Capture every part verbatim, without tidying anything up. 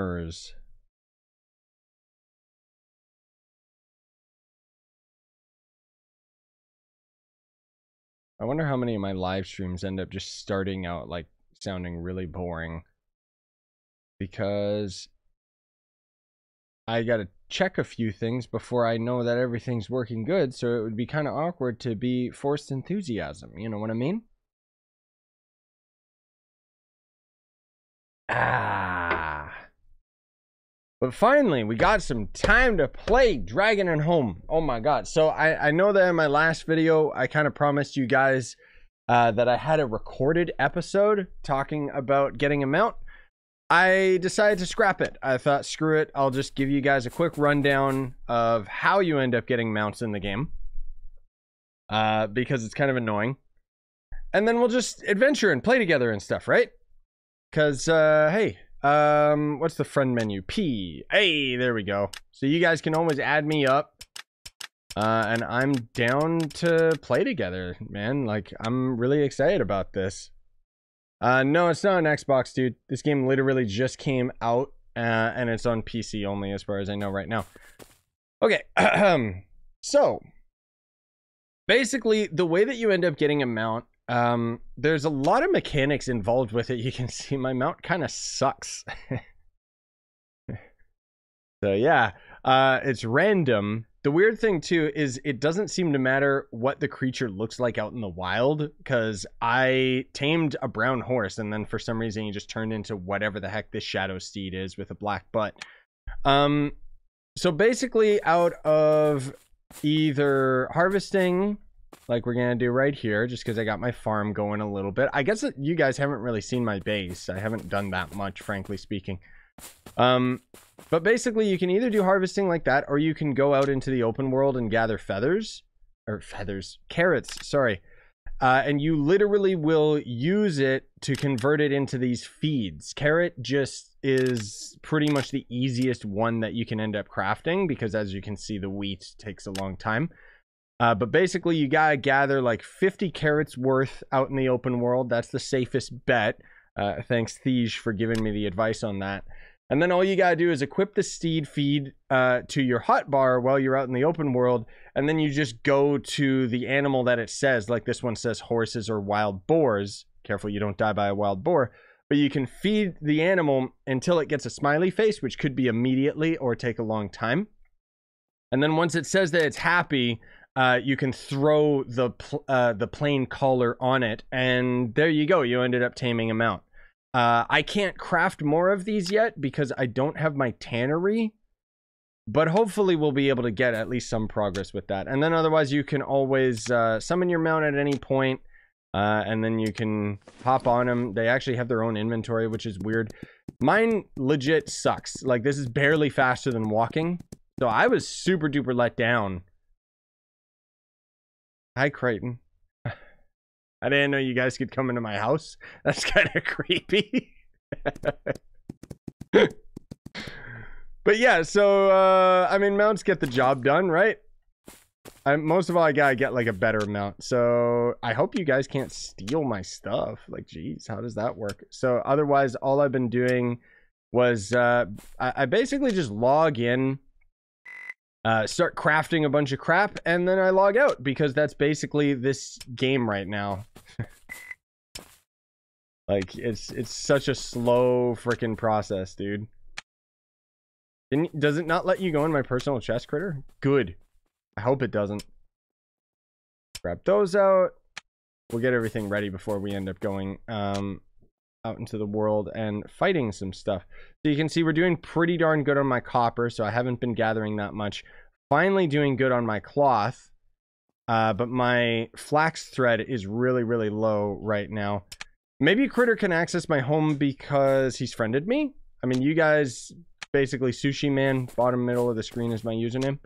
errors. I wonder how many of my live streams end up just starting out like sounding really boring because I gotta check a few things before I know that everything's working good, so it would be kind of awkward to be forced enthusiasm, you know what I mean? Ah. But finally, we got some time to play Dragon and Home. Oh my god. So I, I know that in my last video, I kind of promised you guys uh, that I had a recorded episode talking about getting a mount. I decided to scrap it. I thought, screw it. I'll just give you guys a quick rundown of how you end up getting mounts in the game. Uh, because it's kind of annoying. And then we'll just adventure and play together and stuff, right? Because, uh, hey, um, what's the friend menu? P. Hey, there we go. So you guys can always add me up. Uh, and I'm down to play together, man. Like, I'm really excited about this. Uh, no, it's not on Xbox, dude. This game literally just came out, uh, and it's on P C only as far as I know right now. Okay, so basically the way that you end up getting a mount, um, there's a lot of mechanics involved with it. You can see my mount kind of sucks. So yeah, uh, it's random. The weird thing too is it doesn't seem to matter what the creature looks like out in the wild, because I tamed a brown horse and then for some reason he just turned into whatever the heck this shadow steed is with a black butt. Um, so basically out of either harvesting, like we're going to do right here, just because I got my farm going a little bit. I guess you guys haven't really seen my base. I haven't done that much, frankly speaking. Um, but basically you can either do harvesting like that, or you can go out into the open world and gather feathers or feathers, carrots, sorry. Uh, and you literally will use it to convert it into these feeds. Carrot just is pretty much the easiest one that you can end up crafting, because as you can see, the wheat takes a long time. Uh, but basically you gotta gather like fifty carrots worth out in the open world. That's the safest bet. Uh, thanks Thiege for giving me the advice on that. And then all you gotta do is equip the steed feed uh, to your hotbar while you're out in the open world, and then you just go to the animal that it says, like this one says horses or wild boars. Careful you don't die by a wild boar. But you can feed the animal until it gets a smiley face, which could be immediately or take a long time. And then once it says that it's happy, Uh, you can throw the pl uh, the plain collar on it, and there you go. You ended up taming a mount. Uh, I can't craft more of these yet because I don't have my tannery, but hopefully we'll be able to get at least some progress with that. And then otherwise, you can always uh, summon your mount at any point, uh, and then you can hop on them. They actually have their own inventory, which is weird. Mine legit sucks. Like, this is barely faster than walking, so I was super duper let down. Hi, Creighton. I didn't know you guys could come into my house. That's kind of creepy. But yeah, so, uh, I mean, mounts get the job done, right? I, most of all, I gotta get, like, a better mount. So I hope you guys can't steal my stuff. Like, geez, how does that work? So otherwise, all I've been doing was uh, I, I basically just log in. Uh, start crafting a bunch of crap, and then I log out, because that's basically this game right now. Like, it's it's such a slow freaking process, dude. Didn't, does it not let you go in my personal chest, Critter? Good. I hope it doesn't. Grab those out. We'll get everything ready before we end up going um, out into the world and fighting some stuff. So you can see we're doing pretty darn good on my copper, so I haven't been gathering that much. Finally doing good on my cloth, uh, but my flax thread is really, really low right now. Maybe Critter can access my home because he's friended me. I mean, you guys, basically Sushi Man, bottom middle of the screen is my username.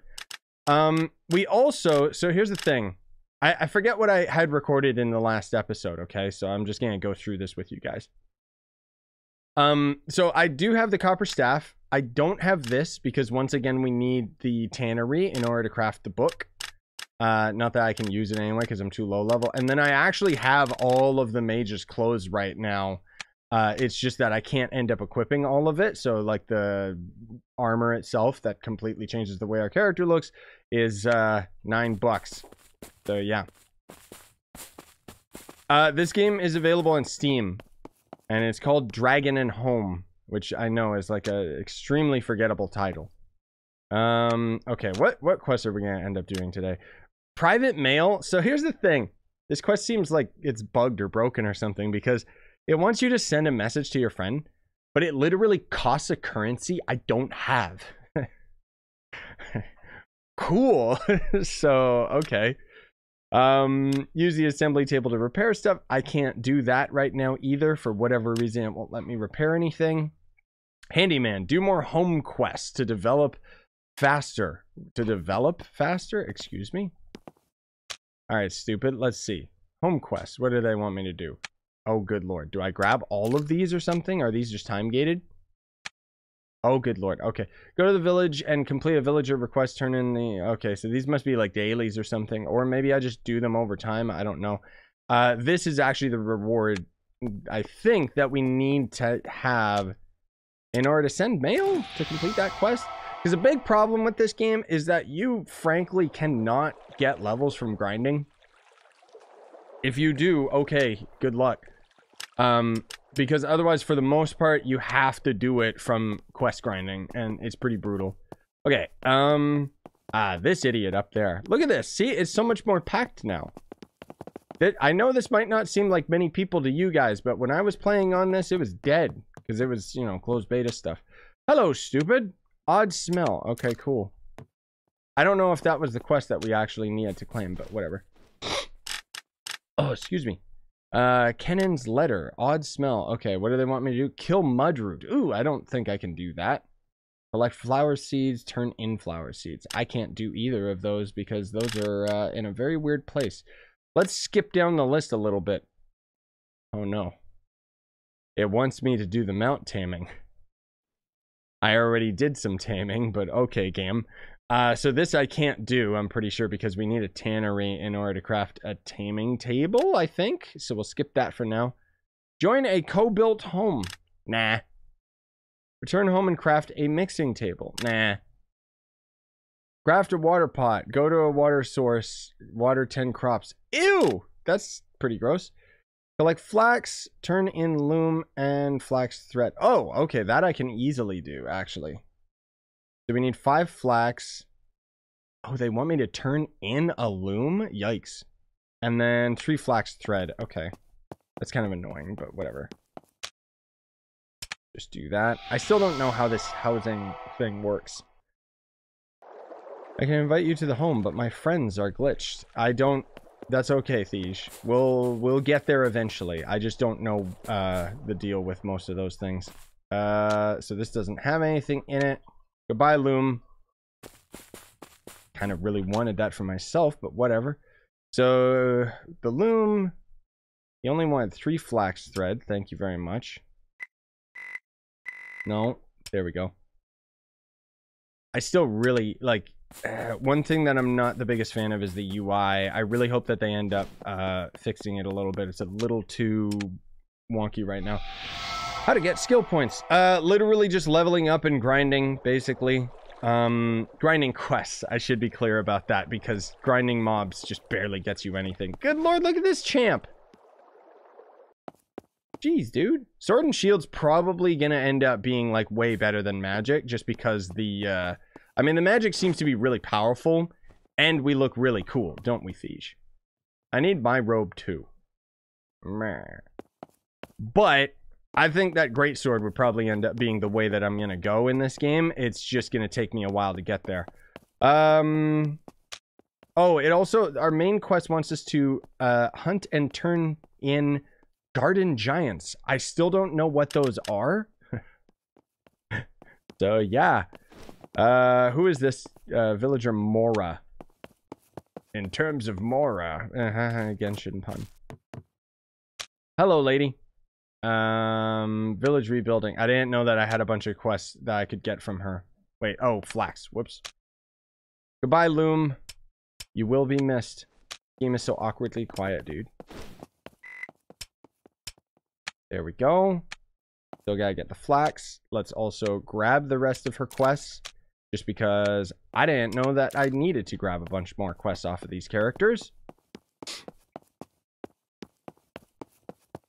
Um, we also, so here's the thing. I, I forget what I had recorded in the last episode, okay? So I'm just gonna go through this with you guys. Um, so I do have the copper staff. I don't have this because once again, we need the tannery in order to craft the book. Uh, not that I can use it anyway, cause I'm too low level. And then I actually have all of the mage's clothes right now. Uh, it's just that I can't end up equipping all of it. So like the armor itself that completely changes the way our character looks is uh, nine bucks. So yeah. Uh, this game is available on Steam and it's called Dragon and Home, which I know is like a extremely forgettable title. Um, okay, what, what quest are we going to end up doing today? Private mail. So here's the thing. This quest seems like it's bugged or broken or something because it wants you to send a message to your friend, but it literally costs a currency I don't have. Cool. So, okay. Um, use the assembly table to repair stuff. I can't do that right now either. For whatever reason, it won't let me repair anything. Handyman, do more home quests to develop faster. To develop faster? Excuse me. All right, stupid. Let's see. Home quests. What do they want me to do? Oh, good Lord. Do I grab all of these or something? Are these just time gated? Oh, good Lord. Okay. Go to the village and complete a villager request. Turn in the... Okay, so these must be like dailies or something. Or maybe I just do them over time. I don't know. Uh, this is actually the reward, I think, that we need to have in order to send mail to complete that quest. Because a big problem with this game is that you, frankly, cannot get levels from grinding. If you do, okay, good luck. Um, because otherwise, for the most part, you have to do it from quest grinding, and it's pretty brutal. Okay, um, ah, this idiot up there. Look at this. See, it's so much more packed now. That, I know this might not seem like many people to you guys, but when I was playing on this, it was dead. Because it was, you know, closed beta stuff. Hello, stupid. Odd smell. Okay, cool. I don't know if that was the quest that we actually needed to claim, but whatever. Oh, excuse me. Uh, Kenan's letter. Odd smell. Okay, what do they want me to do? Kill mudroot. Ooh, I don't think I can do that. Collect flower seeds. Turn in flower seeds. I can't do either of those because those are uh, in a very weird place. Let's skip down the list a little bit. Oh, no. It wants me to do the mount taming. I already did some taming, but okay, game. Uh, so this I can't do, I'm pretty sure, because we need a tannery in order to craft a taming table, I think. So we'll skip that for now. Join a co-built home. Nah. Return home and craft a mixing table. Nah. Craft a water pot. Go to a water source. Water ten crops. Ew! That's pretty gross. Collect flax. Turn in loom and flax thread. Oh, okay. That I can easily do, actually. So we need five flax. Oh, they want me to turn in a loom? Yikes. And then three flax thread. Okay. That's kind of annoying, but whatever. Just do that. I still don't know how this housing thing works. I can invite you to the home, but my friends are glitched. I don't... That's okay, Thiege. We'll, we'll get there eventually. I just don't know uh, the deal with most of those things. Uh, so this doesn't have anything in it. Goodbye, loom. Kind of really wanted that for myself, but whatever. So the loom, he only wanted three flax thread. Thank you very much. No, there we go. I still really like uh, one thing that I'm not the biggest fan of is the U I. I really hope that they end up uh, fixing it a little bit. It's a little too wonky right now. How to get skill points. Uh, literally just leveling up and grinding, basically. Um, grinding quests. I should be clear about that because grinding mobs just barely gets you anything. Good Lord, look at this champ. Jeez, dude. Sword and Shield's probably going to end up being like way better than Magic just because the... Uh, I mean, the Magic seems to be really powerful and we look really cool, don't we, Thiege? I need my robe too. But... I think that greatsword would probably end up being the way that I'm going to go in this game. It's just going to take me a while to get there. Um, oh, it also... Our main quest wants us to uh, hunt and turn in garden giants. I still don't know what those are. So, yeah. Uh, who is this uh, villager Mora? In terms of Mora. Genshin pun. Hello, lady. Um, village rebuilding. I didn't know that I had a bunch of quests that I could get from her. Wait, oh, flax. Whoops. Goodbye, loom. You will be missed. The game is so awkwardly quiet, dude. There we go. Still gotta get the flax. Let's also grab the rest of her quests, just because I didn't know that I needed to grab a bunch more quests off of these characters.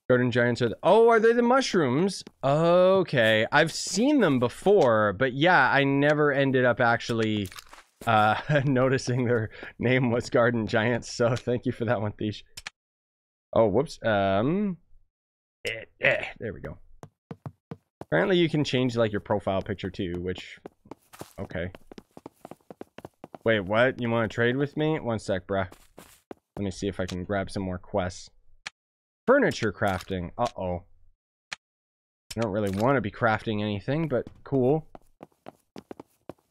Garden giants are the... Oh, are they the mushrooms? Okay, I've seen them before, but yeah, I never ended up actually uh, noticing their name was garden giants, so thank you for that one, Thiege. Oh, whoops. Um, eh, eh, there we go. Apparently you can change, like, your profile picture, too, which... Okay. Wait, what? You want to trade with me? One sec, bruh. Let me see if I can grab some more quests. Furniture crafting. Uh-oh. I don't really want to be crafting anything, but cool.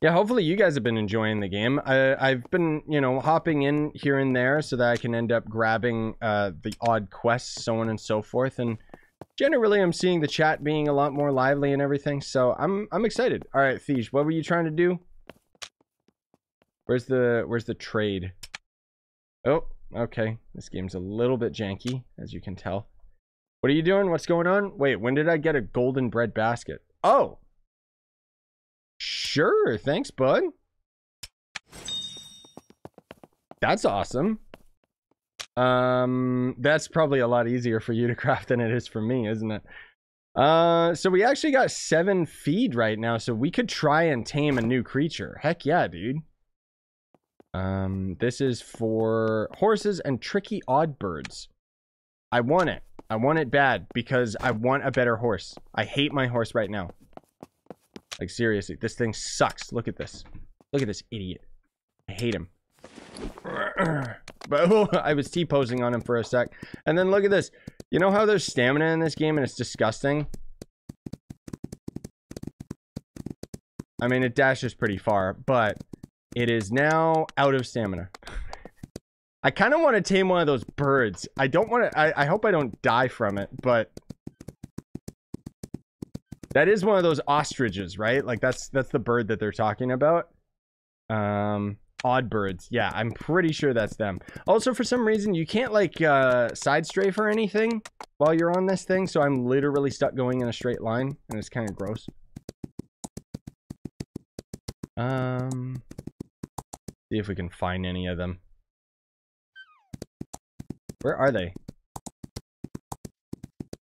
Yeah, hopefully you guys have been enjoying the game. I, I've been, you know, hopping in here and there so that I can end up grabbing uh, the odd quests, so on and so forth. And generally, I'm seeing the chat being a lot more lively and everything, so I'm I'm excited. All right, Thiege, what were you trying to do? Where's the Where's the trade? Oh, okay. This game's a little bit janky, as you can tell. What are you doing? What's going on? Wait, when did I get a golden bread basket? Oh. Sure, thanks, bud. That's awesome. Um, that's probably a lot easier for you to craft than it is for me, isn't it? Uh, so we actually got seven feed right now, so we could try and tame a new creature. Heck yeah, dude. Um, this is for horses and tricky odd birds. I want it. I want it bad because I want a better horse. I hate my horse right now. Like, seriously, this thing sucks. Look at this. Look at this idiot. I hate him. But oh, I was T-posing on him for a sec. And then look at this. You know how there's stamina in this game and it's disgusting? I mean, it dashes pretty far, but it is now out of stamina. I kind of want to tame one of those birds. I don't want to... I, I hope I don't die from it, but... That is one of those ostriches, right? Like, that's that's the bird that they're talking about. Um, odd birds. Yeah, I'm pretty sure that's them. Also, for some reason, you can't, like, uh, side strafe or anything while you're on this thing. So I'm literally stuck going in a straight line, and it's kind of gross. Um, see if we can find any of them. Where are they?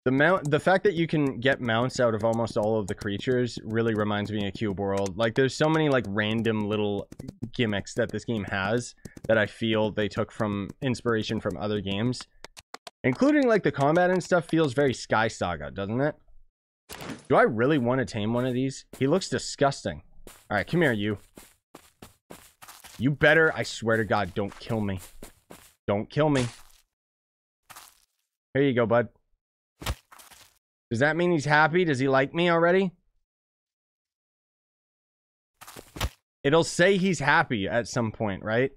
The mount, the fact that you can get mounts out of almost all of the creatures really reminds me of Cube World. Like, there's so many, like, random little gimmicks that this game has that I feel they took from inspiration from other games. Including, like, the combat and stuff feels very Sky Saga, doesn't it? Do I really want to tame one of these? He looks disgusting. Alright, come here, you. You better, I swear to God, don't kill me. Don't kill me. Here you go, bud. Does that mean he's happy? Does he like me already? It'll say he's happy at some point, right?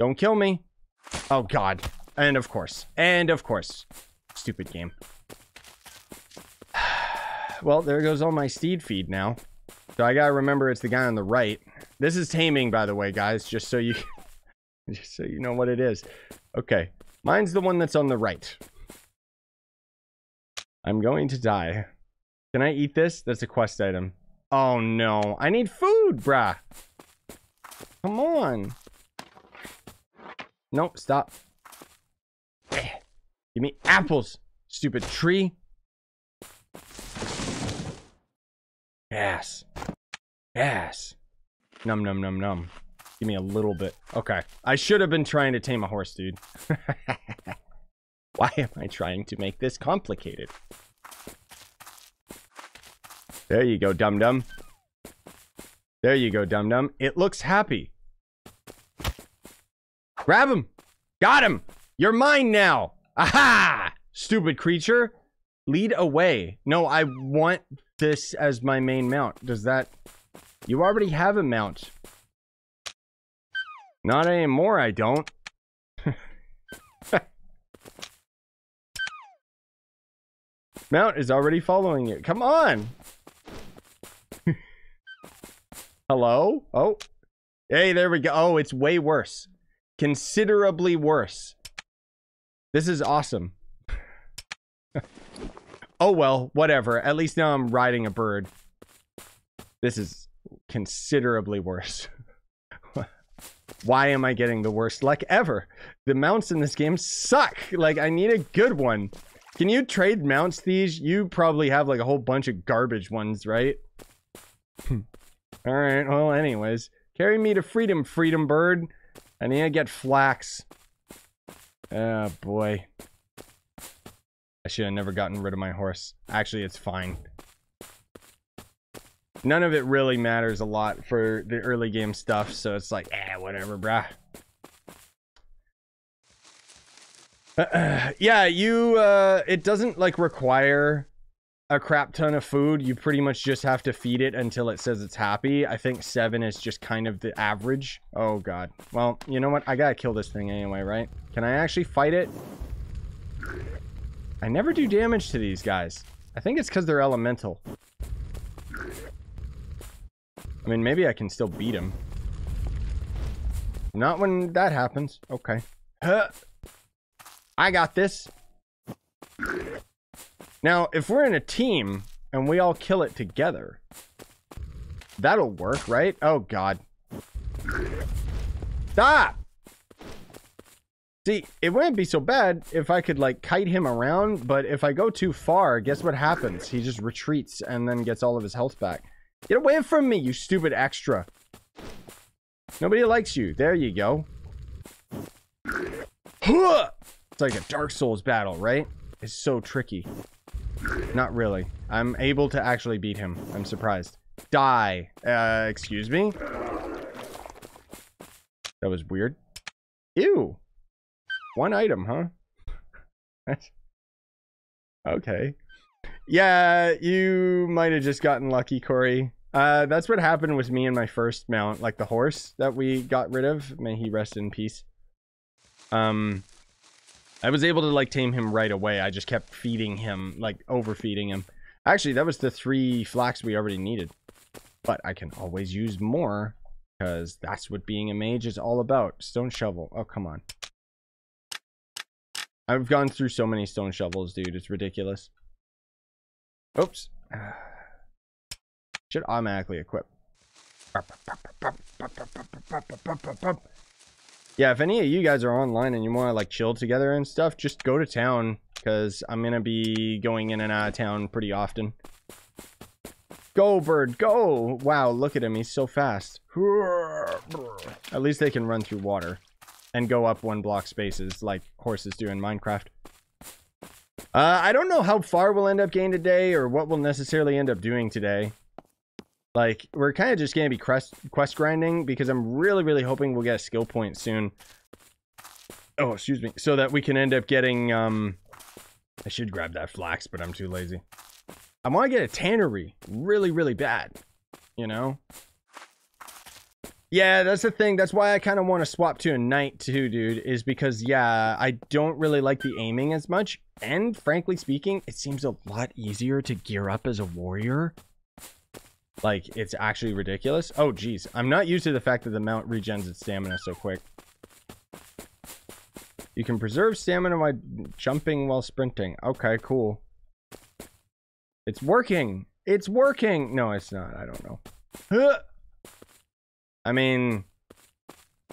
Don't kill me. Oh, God. And of course. And of course. Stupid game. Well, there goes all my steed feed now. So I gotta remember it's the guy on the right. This is taming, by the way, guys. Just so you, just so you know what it is. Okay. Mine's the one that's on the right. I'm going to die. Can I eat this? That's a quest item. Oh, no. I need food, bruh. Come on. Nope, stop. Give me apples, stupid tree. Yes. Yes. Num, num, num, num. Give me a little bit. Okay. I should have been trying to tame a horse, dude. Why am I trying to make this complicated? There you go, dum-dum. There you go, dum-dum. It looks happy. Grab him! Got him! You're mine now! Aha! Stupid creature. Lead away. No, I want this as my main mount. Does that... You already have a mount. Not anymore, I don't. Mount is already following you. Come on. Hello? Oh. Hey, there we go. Oh, it's way worse. Considerably worse. This is awesome. Oh, well, whatever. At least now I'm riding a bird. This is considerably worse. Why am I getting the worst luck ever? The mounts in this game suck. Like, I need a good one. Can you trade mounts, Thiege? You probably have like a whole bunch of garbage ones, right? All right, well, anyways. Carry me to freedom, freedom bird. I need to get flax. Oh, boy. I should have never gotten rid of my horse. Actually, it's fine. None of it really matters a lot for the early game stuff, so it's like, eh, whatever, brah. Uh, uh, yeah, you, uh, it doesn't, like, require a crap ton of food. You pretty much just have to feed it until it says it's happy. I think seven is just kind of the average. Oh, God. Well, you know what? I gotta kill this thing anyway, right? Can I actually fight it? I never do damage to these guys. I think it's because they're elemental. I mean, maybe I can still beat him. Not when that happens. Okay. Huh. I got this. Now, if we're in a team and we all kill it together, that'll work, right? Oh, God. Stop! See, it wouldn't be so bad if I could, like, kite him around, but if I go too far, guess what happens? He just retreats and then gets all of his health back. Get away from me, you stupid extra. Nobody likes you. There you go. It's like a Dark Souls battle, right? It's so tricky. Not really. I'm able to actually beat him. I'm surprised. Die. Uh, excuse me? That was weird. Ew. One item, huh? Okay. Yeah, you might have just gotten lucky, Corey. Uh, that's what happened with me and my first mount, like the horse that we got rid of. May he rest in peace. Um, I was able to, like, tame him right away. I just kept feeding him, like, overfeeding him. Actually, that was the three flax we already needed. But I can always use more, because that's what being a mage is all about. Stone shovel. Oh, come on. I've gone through so many stone shovels, dude. It's ridiculous. Oops. Should automatically equip. Yeah, if any of you guys are online and you want to, like, chill together and stuff, just go to town, because I'm going to be going in and out of town pretty often. Go, bird, go! Wow, look at him. He's so fast. At least they can run through water and go up one block spaces like horses do in Minecraft. Uh, I don't know how far we'll end up getting today or what we'll necessarily end up doing today. Like, we're kind of just going to be quest, quest grinding, because I'm really, really hoping we'll get a skill point soon. Oh, excuse me. So that we can end up getting, um... I should grab that flax, but I'm too lazy. I want to get a tannery really, really bad, you know? Yeah, that's the thing. That's why I kind of want to swap to a knight too, dude, is because, yeah, I don't really like the aiming as much. And frankly speaking, it seems a lot easier to gear up as a warrior. Like, it's actually ridiculous. Oh, geez. I'm not used to the fact that the mount regens its stamina so quick. You can preserve stamina by jumping while sprinting. Okay, cool. It's working. It's working. No, it's not. I don't know. Huh. I mean,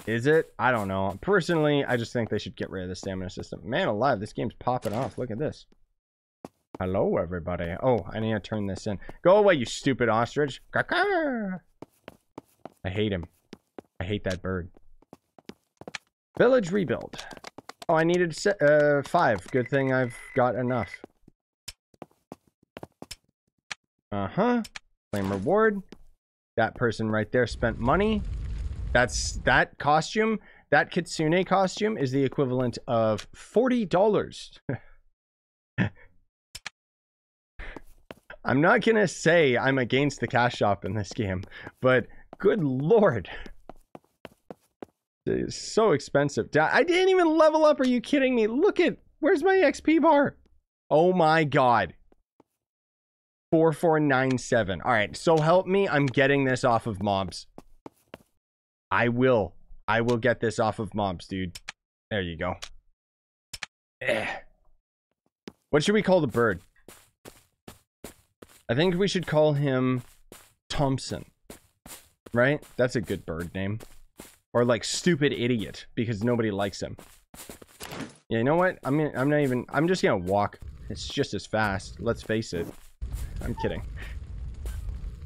is it? I don't know. Personally, I just think they should get rid of the stamina system. Man alive, this game's popping off. Look at this. Hello, everybody. Oh, I need to turn this in. Go away, you stupid ostrich. I hate him. I hate that bird. Village rebuild. Oh, I needed uh, five. Good thing I've got enough. Uh-huh. Claim reward. That person right there spent money. That's that costume. That kitsune costume is the equivalent of forty dollars. I'm not going to say I'm against the cash shop in this game, but good Lord. It's so expensive. I didn't even level up. Are you kidding me? Look at, where's my X P bar? Oh my God. four four nine seven. All right, so help me, I'm getting this off of mobs. I will. I will get this off of mobs, dude. There you go. Eh. What should we call the bird? I think we should call him Thompson, right? That's a good bird name. Or like Stupid Idiot, because nobody likes him. Yeah, you know what? I'm gonna, I'm not even, I'm just gonna walk. It's just as fast, let's face it. I'm kidding.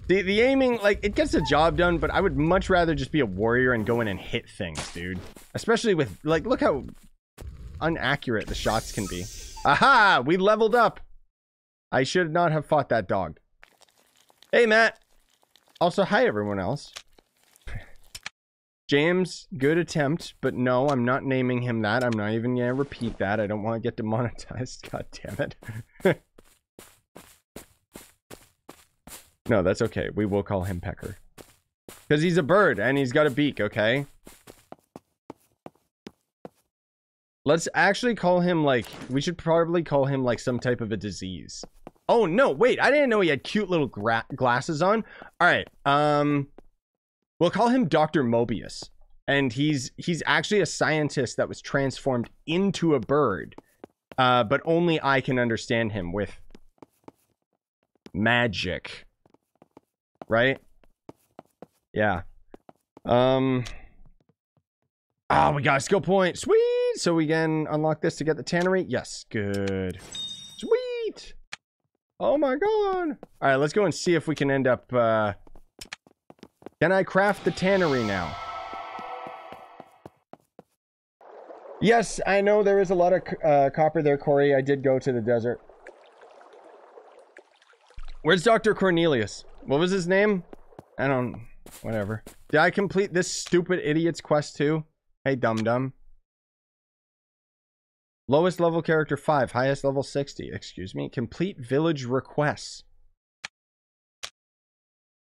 The, the aiming, like, it gets the job done, but I would much rather just be a warrior and go in and hit things, dude. Especially with, like, look how inaccurate the shots can be. Aha! We leveled up! I should not have fought that dog. Hey, Matt! Also, hi, everyone else. James, good attempt, but no, I'm not naming him that. I'm not even gonna repeat that. I don't want to get demonetized. God damn it. No, that's okay. We will call him Pecker. Because he's a bird and he's got a beak, okay? Let's actually call him like... We should probably call him like some type of a disease. Oh, no, wait. I didn't know he had cute little gra glasses on. All right. Um, we'll call him Doctor Mobius. And he's, he's actually a scientist that was transformed into a bird. Uh, but only I can understand him with magic. Right? Yeah. Um. Ah, oh, we got a skill point. Sweet. So we can unlock this to get the tannery. Yes. Good. Sweet. Oh my god. All right, let's go and see if we can end up. Uh... Can I craft the tannery now? Yes, I know there is a lot of uh, copper there, Corey. I did go to the desert. Where's Doctor Cornelius? What was his name? I don't... Whatever. Did I complete this stupid idiot's quest too? Hey, dum-dum. Lowest level character five. Highest level sixty. Excuse me. Complete village requests.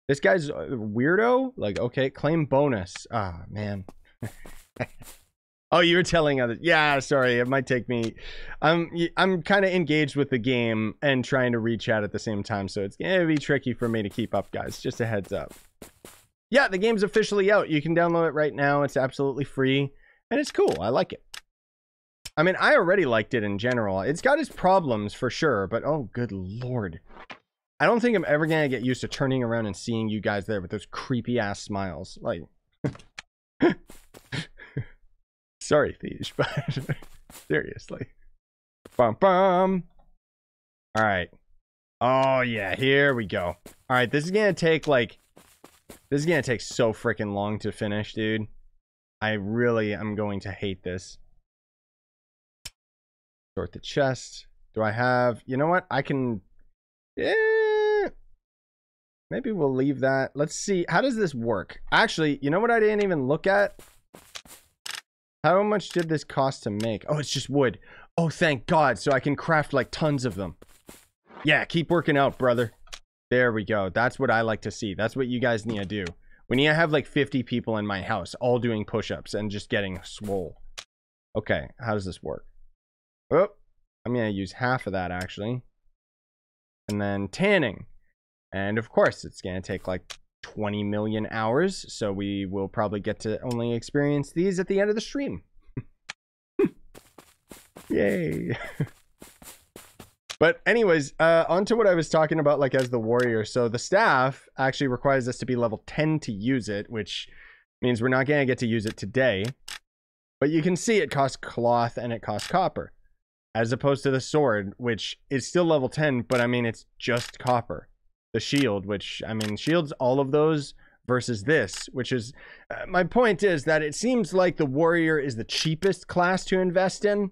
This guy's a weirdo? Like, okay. Claim bonus. Ah, man. Oh, you were telling others. Yeah, sorry. It might take me... I'm, I'm kind of engaged with the game and trying to reach out at the same time, so it's going to be tricky for me to keep up, guys. Just a heads up. Yeah, the game's officially out. You can download it right now. It's absolutely free, and it's cool. I like it. I mean, I already liked it in general. It's got its problems, for sure, but oh, good lord. I don't think I'm ever going to get used to turning around and seeing you guys there with those creepy-ass smiles. Like... Sorry, Thiege, but seriously. Bum, bum. All right. Oh, yeah, here we go. All right, this is going to take, like... This is going to take so freaking long to finish, dude. I really am going to hate this. Sort the chest. Do I have... You know what? I can... Yeah. Maybe we'll leave that. Let's see. How does this work? Actually, you know what I didn't even look at? How much did this cost to make? Oh, it's just wood. Oh, thank God. So I can craft like tons of them. Yeah, keep working out, brother. There we go. That's what I like to see. That's what you guys need to do. We need to have like fifty people in my house all doing push-ups and just getting swole. Okay, how does this work? Oh, I'm going to use half of that actually. And then tanning. And of course, it's going to take like... twenty million hours, so we will probably get to only experience these at the end of the stream. Yay. But anyways, uh on to what I was talking about, like as the warrior. So the staff actually requires us to be level ten to use it, which means we're not gonna get to use it today. But you can see it costs cloth and it costs copper, as opposed to the sword, which is still level ten, but I mean it's just copper. The shield, which, I mean, shields all of those versus this, which is... Uh, my point is that it seems like the warrior is the cheapest class to invest in.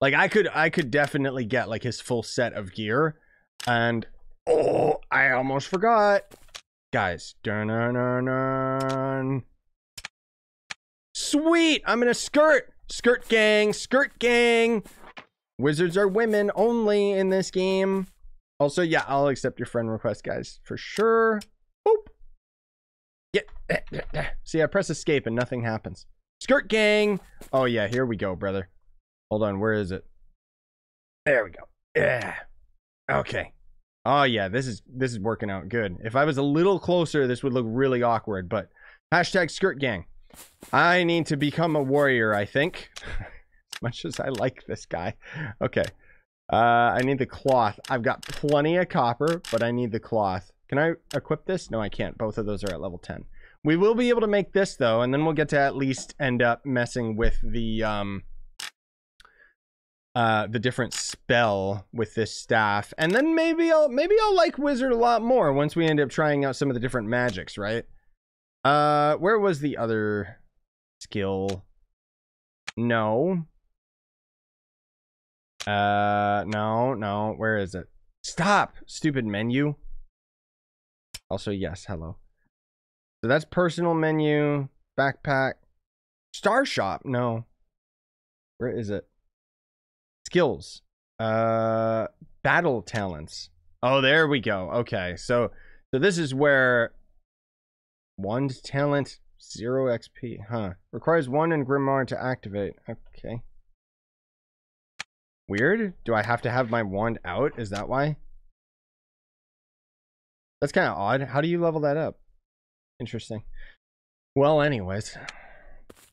Like, I could I could definitely get, like, his full set of gear. And, oh, I almost forgot. Guys. Dun-dun-dun-dun. Sweet! I'm in a skirt! Skirt gang! Skirt gang! Wizards are women only in this game. Also, yeah, I'll accept your friend request, guys, for sure. Boop. Yeah. See, I press escape and nothing happens. Skirt gang. Oh, yeah, here we go, brother. Hold on, where is it? There we go. Yeah. Okay. Oh, yeah, this is this is working out good. If I was a little closer, this would look really awkward, but hashtag skirt gang. I need to become a warrior, I think. As much as I like this guy. Okay. Uh, I need the cloth. I've got plenty of copper, but I need the cloth. Can I equip this? No, I can't. Both of those are at level ten. We will be able to make this, though, and then we'll get to at least end up messing with the um, uh, the different spell with this staff. And then maybe I'll, maybe I'll like Wizard a lot more once we end up trying out some of the different magics, right? Uh, where was the other skill? No. Uh, no, no. Where is it? Stop, stupid menu. Also, yes, hello. So that's personal menu, backpack, star shop. No, where is it? Skills, uh, battle talents. Oh, there we go. Okay, so so this is where one talent, zero X P, huh? Requires one and grimoire to activate. Okay. Weird. Do I have to have my wand out? Is that why? That's kind of odd. How do you level that up? Interesting. Well, anyways,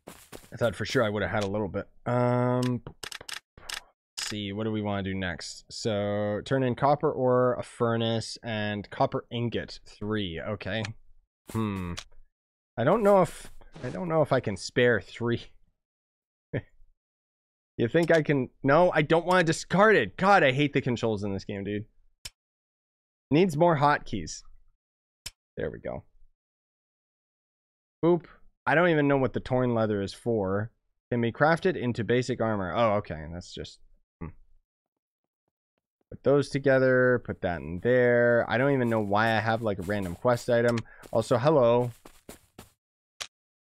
I thought for sure I would have had a little bit. Um, let's see, what do we want to do next? So turn in copper ore, a furnace, and copper ingot three. Okay. Hmm. I don't know if I don't know if I can spare three. You think I can? No, I don't want to discard it. God, I hate the controls in this game, dude. Needs more hotkeys. There we go. Boop. I don't even know what the torn leather is for. Can be crafted into basic armor. Oh, okay. That's just... Hmm. Put those together. Put that in there. I don't even know why I have like a random quest item. Also, hello.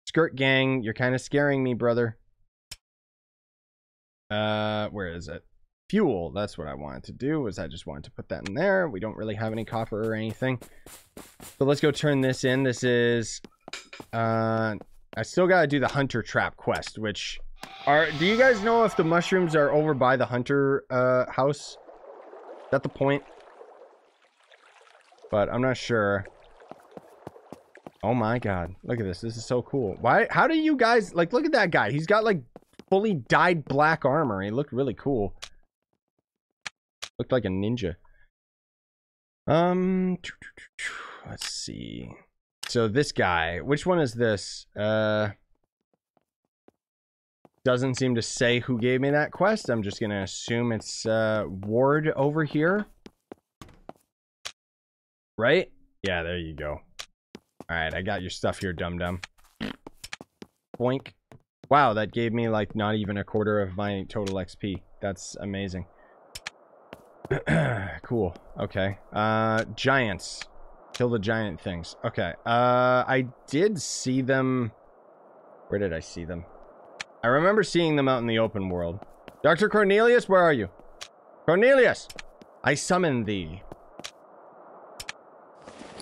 Skirt gang. You're kind of scaring me, brother. Uh, where is it? Fuel. That's what I wanted to do, was I just wanted to put that in there. We don't really have any copper or anything. So let's go turn this in. This is... Uh, I still gotta do the hunter trap quest, which are... Do you guys know if the mushrooms are over by the hunter uh, house? Is that the point? But I'm not sure. Oh my god. Look at this. This is so cool. Why? How do you guys... Like, look at that guy. He's got, like, fully dyed black armor. He looked really cool. Looked like a ninja. Um, let's see... So this guy, which one is this? Uh, doesn't seem to say who gave me that quest. I'm just going to assume it's uh, Ward over here. Right? Yeah, there you go. All right, I got your stuff here, dum-dum. Boink. Wow, that gave me like not even a quarter of my total X P. That's amazing. Cool. Okay. Uh, giants. Kill the giant things. Okay. Uh, I did see them. Where did I see them? I remember seeing them out in the open world. Doctor Cornelius, where are you? Cornelius! I summon thee.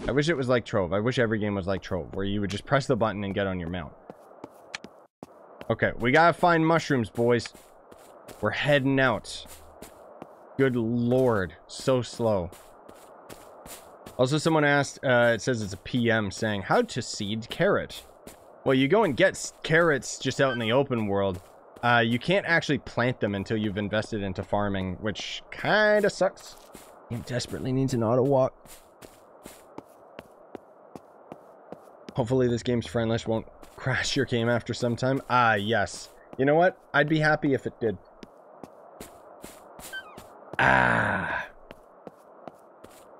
I wish it was like Trove. I wish every game was like Trove, where you would just press the button and get on your mount. Okay. We gotta find mushrooms, boys. We're heading out. Good lord. So slow. Also, someone asked, uh, it says it's a P M saying, how to seed carrot? Well, you go and get carrots just out in the open world. Uh, you can't actually plant them until you've invested into farming, which kind of sucks. It desperately needs an auto walk. Hopefully this game's friendless won't crash your game after some time. Ah, yes. You know what? I'd be happy if it did. Ah.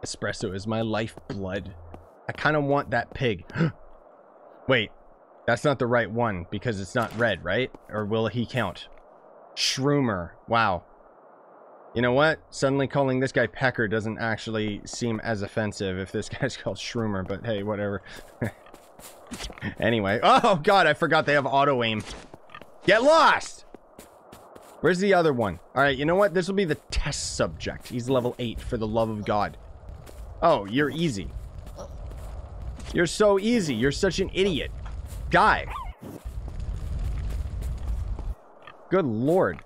Espresso is my lifeblood. I kind of want that pig. Wait, that's not the right one because it's not red, right? Or will he count? Shroomer. Wow. You know what? Suddenly calling this guy Pecker doesn't actually seem as offensive if this guy's called Shroomer, but hey, whatever. Anyway. Oh, God, I forgot they have auto aim. Get lost! Where's the other one? All right, you know what? This will be the test subject. He's level eight, for the love of God. Oh, you're easy. You're so easy. You're such an idiot. Die. Good lord.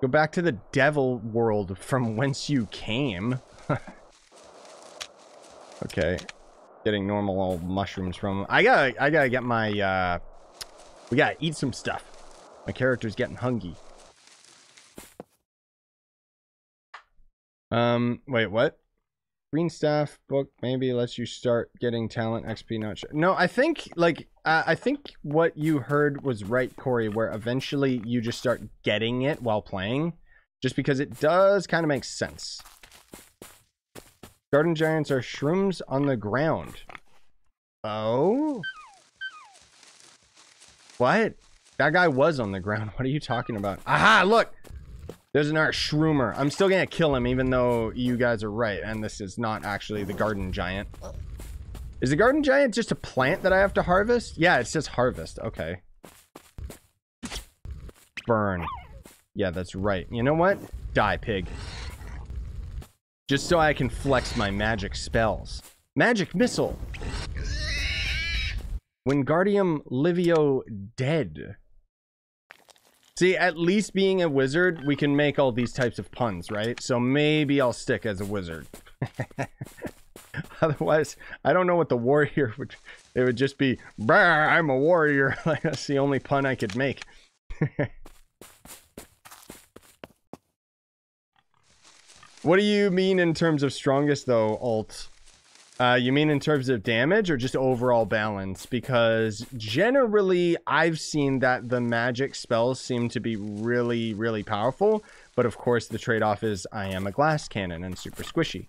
Go back to the devil world from whence you came. Okay. Getting normal old mushrooms from... I gotta, I gotta get my... Uh, we gotta eat some stuff. My character's getting hungry. Um, wait, what? Green staff book maybe lets you start getting talent X P. Not sure. No, I think like uh, I think what you heard was right, Corey. Where eventually you just start getting it while playing, just because it does kind of make sense. Garden giants are shrooms on the ground. Oh, what? That guy was on the ground. What are you talking about? Aha! Look. There's an art shroomer. I'm still gonna kill him even though you guys are right and this is not actually the garden giant. Is the garden giant just a plant that I have to harvest? Yeah, it says harvest. Okay. Burn. Yeah, that's right. You know what? Die, pig. Just so I can flex my magic spells. Magic missile. Wingardium Livio dead. See, at least being a wizard, we can make all these types of puns, right? So maybe I'll stick as a wizard. Otherwise, I don't know what the warrior would... It would just be, brr, I'm a warrior. Like, that's the only pun I could make. What do you mean in terms of strongest, though, Alt? Uh, you mean in terms of damage or just overall balance? Because generally I've seen that the magic spells seem to be really, really powerful. But of course the trade-off is I am a glass cannon and super squishy.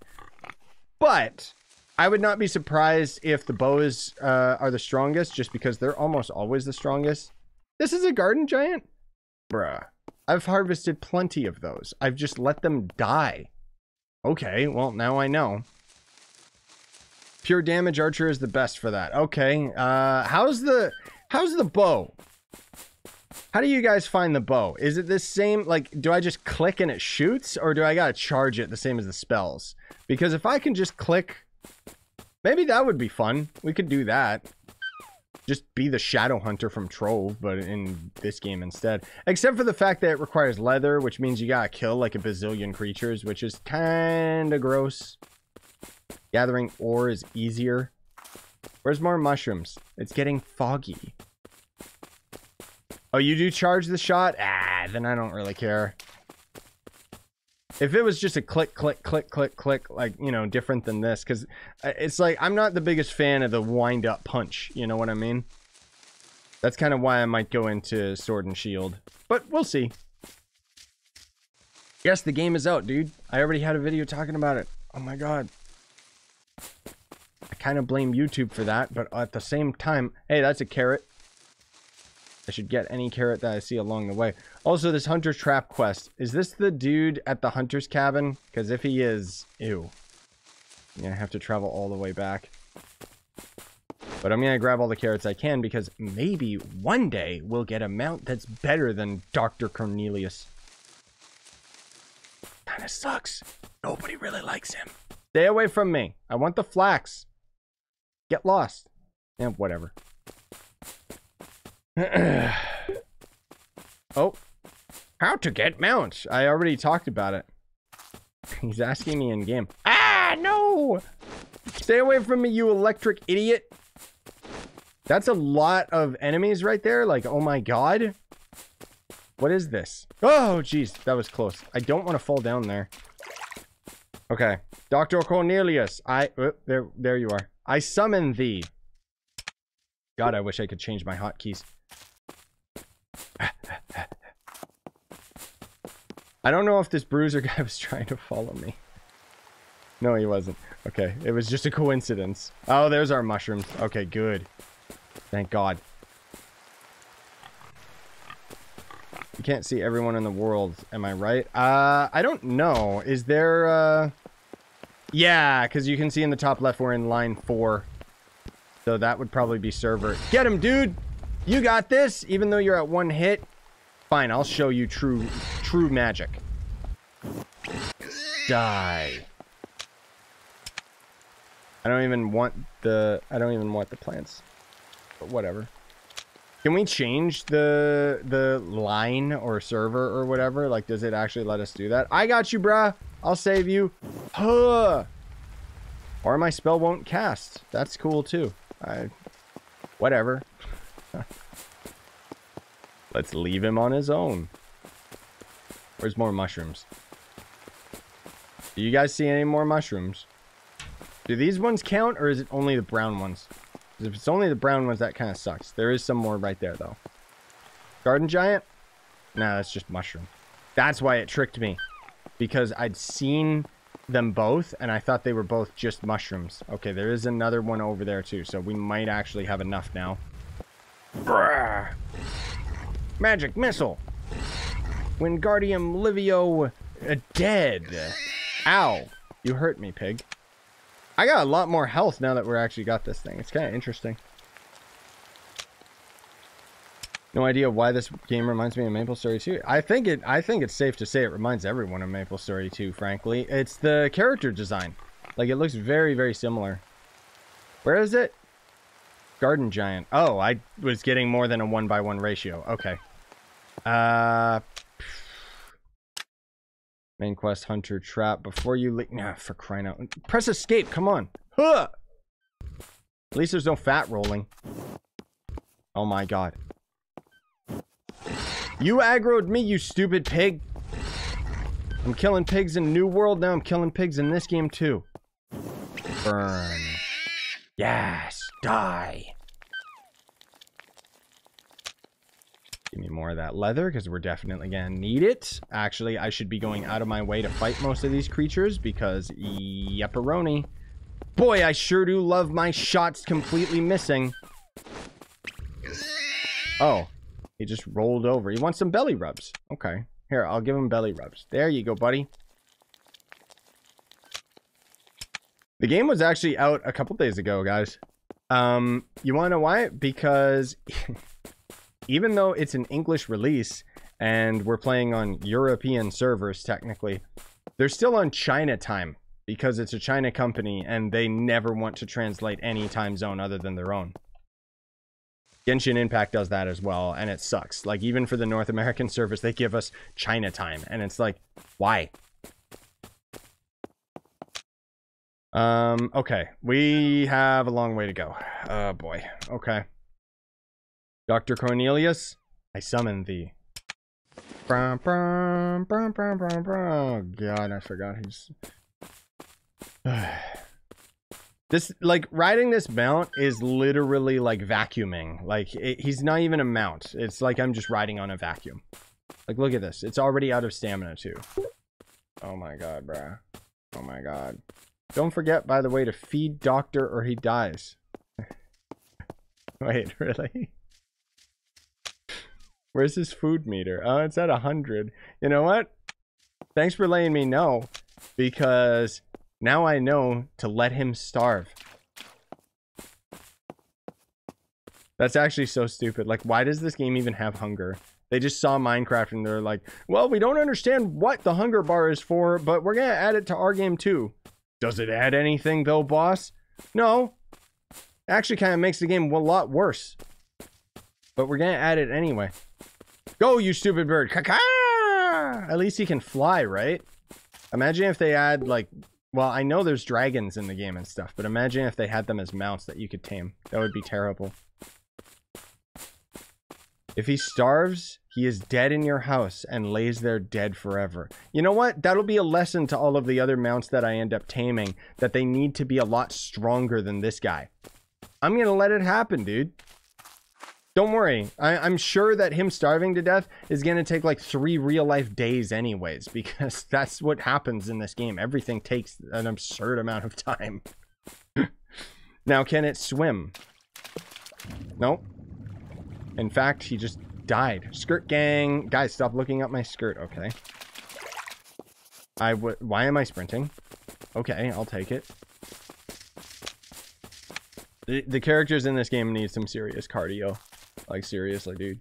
But I would not be surprised if the bows uh, are the strongest just because they're almost always the strongest. This is a garden giant? Bruh. I've harvested plenty of those. I've just let them die. Okay, well now I know. Pure damage archer is the best for that. Okay, uh, how's the how's the bow? How do you guys find the bow? Is it the same, like, do I just click and it shoots? Or do I gotta charge it the same as the spells? Because if I can just click, maybe that would be fun. We could do that. Just be the shadow hunter from Trove, but in this game instead. Except for the fact that it requires leather, which means you gotta kill like a bazillion creatures, which is kinda gross. Gathering ore is easier. Where's more mushrooms? It's getting foggy. Oh, you do charge the shot? Ah, then I don't really care. If it was just a click, click, click, click, click, like, you know, different than this. Because it's like, I'm not the biggest fan of the wind-up punch. You know what I mean? That's kind of why I might go into Sword and Shield. But we'll see. Yes, the game is out, dude. I already had a video talking about it. Oh my god. I kind of blame YouTube for that, but at the same time, hey, that's a carrot. I should get any carrot that I see along the way. Also, this hunter trap quest. Is this the dude at the hunter's cabin? Because if he is, ew. I'm going to have to travel all the way back. But I'm going to grab all the carrots I can because maybe one day we'll get a mount that's better than Doctor Cornelius. Kind of sucks. Nobody really likes him. Stay away from me. I want the flax. Get lost. Yeah, whatever. Oh. How to get mount. I already talked about it. He's asking me in game. Ah, no! Stay away from me, you electric idiot. That's a lot of enemies right there. Like, oh my god. What is this? Oh, jeez. That was close. I don't want to fall down there. Okay, Doctor Cornelius, I oh, there there you are. I summon thee. God, I wish I could change my hotkeys. I don't know if this bruiser guy was trying to follow me. No, he wasn't. Okay, it was just a coincidence. Oh, there's our mushrooms. Okay, good. Thank God. You can't see everyone in the world, am I right? Uh, I don't know. Is there, uh... yeah, because you can see in the top left we're in line four. So that would probably be server. Get him, dude! You got this! Even though you're at one hit. Fine, I'll show you true, true magic. Die. I don't even want the... I don't even want the plants. But whatever. Can we change the the line or server or whatever? Like, does it actually let us do that? I got you, bruh. I'll save you. Huh. Or my spell won't cast. That's cool, too. I, whatever. Let's leave him on his own. Where's more mushrooms? Do you guys see any more mushrooms? Do these ones count, or is it only the brown ones? Because if it's only the brown ones, that kind of sucks. There is some more right there, though. Garden giant? Nah, that's just mushroom. That's why it tricked me. Because I'd seen them both, and I thought they were both just mushrooms. Okay, there is another one over there, too. So we might actually have enough now. Brrr. Magic missile. Wingardium Livio uh, dead. Ow. You hurt me, pig. I got a lot more health now that we're actually got this thing. It's kind of interesting. No idea why this game reminds me of MapleStory two. I think it. I think it's safe to say it reminds everyone of MapleStory two, frankly. It's the character design. Like, it looks very, very similar. Where is it? Garden giant. Oh, I was getting more than a one by one ratio. Okay. Uh... Main quest, hunter, trap. Before you leave... Nah, for crying out. Press escape, come on. Huh! At least there's no fat rolling. Oh my god. You aggroed me, you stupid pig. I'm killing pigs in New World, now I'm killing pigs in this game too. Burn. Yes, die. Give me more of that leather, because we're definitely gonna need it. Actually, I should be going out of my way to fight most of these creatures, because yepperoni. Boy, I sure do love my shots completely missing. Oh, he just rolled over. He wants some belly rubs. Okay, here, I'll give him belly rubs. There you go, buddy. The game was actually out a couple days ago, guys. Um, you wanna know why? Because... Even though it's an English release and we're playing on European servers, technically, they're still on China time because it's a China company and they never want to translate any time zone other than their own. Genshin Impact does that as well, and it sucks. Like, even for the North American servers, they give us China time, and it's like, why? Um, okay, we have a long way to go. Oh, boy. Okay. Doctor Cornelius, I summon thee. Brum, brum, brum, brum, brum, brum. Oh, God, I forgot he's... This, like, riding this mount is literally, like, vacuuming. Like, it, he's not even a mount. It's like I'm just riding on a vacuum. Like, look at this. It's already out of stamina, too. Oh, my God, bruh. Oh, my God. Don't forget, by the way, to feed Doctor or he dies. Wait, really? Where's his food meter? Oh, it's at one hundred. You know what? Thanks for letting me know, because now I know to let him starve. That's actually so stupid. Like, why does this game even have hunger? They just saw Minecraft and they're like, well, we don't understand what the hunger bar is for, but we're going to add it to our game too. Does it add anything though, boss? No. Actually kind of makes the game a lot worse. But we're going to add it anyway. Go, you stupid bird. Caca! At least he can fly, right? Imagine if they add, like... Well, I know there's dragons in the game and stuff, but imagine if they had them as mounts that you could tame. That would be terrible. If he starves, he is dead in your house and lays there dead forever. You know what? That'll be a lesson to all of the other mounts that I end up taming, that they need to be a lot stronger than this guy. I'm going to let it happen, dude. Don't worry, I, I'm sure that him starving to death is going to take like three real-life days anyways, because that's what happens in this game. Everything takes an absurd amount of time. Now, can it swim? Nope. In fact, he just died. Skirt gang. Guys, stop looking up my skirt, okay? I w- Why am I sprinting? Okay, I'll take it. The, the characters in this game need some serious cardio. Like, seriously, dude.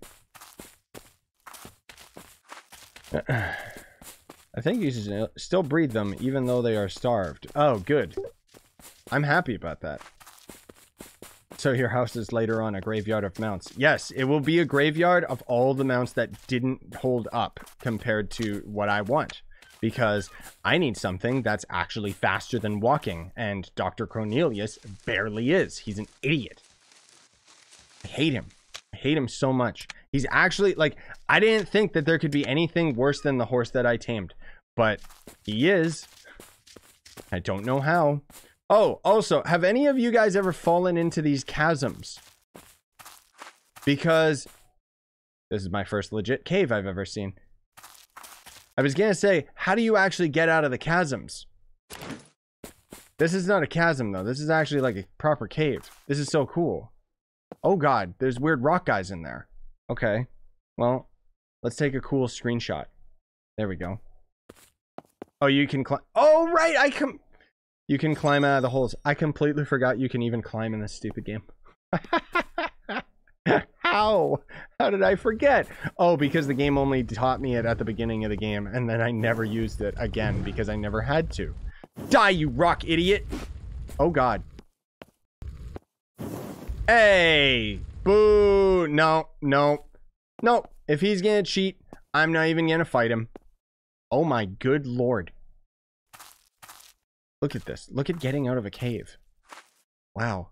I think you should still breed them, even though they are starved. Oh, good. I'm happy about that. So your house is later on a graveyard of mounts. Yes, it will be a graveyard of all the mounts that didn't hold up compared to what I want. Because I need something that's actually faster than walking, and Doctor Cornelius barely is. He's an idiot. I hate him. I hate him so much. He's actually, like, I didn't think that there could be anything worse than the horse that I tamed, but he is. I don't know how. Oh, also, have any of you guys ever fallen into these chasms? Because this is my first legit cave I've ever seen. I was gonna say, how do you actually get out of the chasms? This is not a chasm, though. This is actually like a proper cave. This is so cool. Oh god, there's weird rock guys in there. Okay, well, let's take a cool screenshot. There we go. Oh, you can climb. Oh, right, I can... You can climb out of the holes. I completely forgot you can even climb in this stupid game. How? How did I forget? Oh, because the game only taught me it at the beginning of the game, and then I never used it again because I never had to. Die, you rock idiot! Oh, God. Hey! Boo! No, no, no. If he's gonna cheat, I'm not even gonna fight him. Oh, my good lord. Look at this. Look at getting out of a cave. Wow.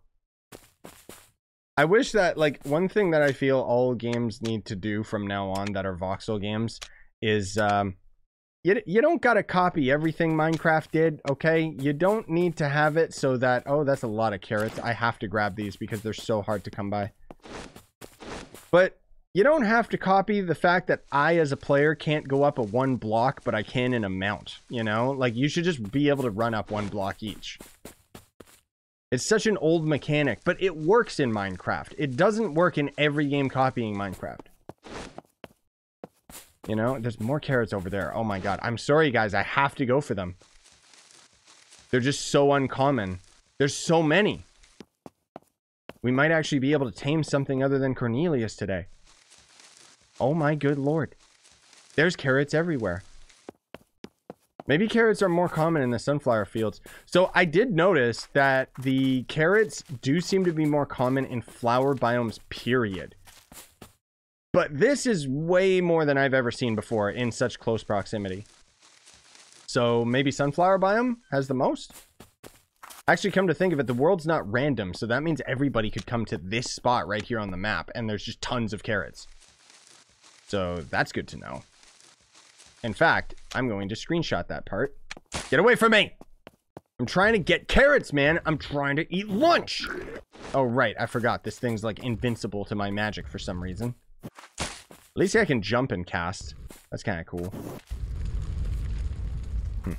I wish that, like, one thing that I feel all games need to do from now on that are voxel games is, um, you, you don't gotta copy everything Minecraft did, okay? You don't need to have it so that, oh, that's a lot of carrots. I have to grab these because they're so hard to come by. But you don't have to copy the fact that I, as a player, can't go up a one block, but I can in a mount, you know? Like, you should just be able to run up one block each. It's such an old mechanic, but it works in Minecraft. It doesn't work in every game copying Minecraft. You know, there's more carrots over there. Oh my god. I'm sorry, guys. I have to go for them. They're just so uncommon. There's so many. We might actually be able to tame something other than Cornelius today. Oh my good lord. There's carrots everywhere. Maybe carrots are more common in the sunflower fields. So I did notice that the carrots do seem to be more common in flower biomes, period. But this is way more than I've ever seen before in such close proximity. So maybe sunflower biome has the most? Actually, come to think of it, the world's not random. So that means everybody could come to this spot right here on the map. And there's just tons of carrots. So that's good to know. In fact, I'm going to screenshot that part. Get away from me! I'm trying to get carrots, man! I'm trying to eat lunch! Oh, right. I forgot. This thing's, like, invincible to my magic for some reason. At least I can jump and cast. That's kind of cool. Hm.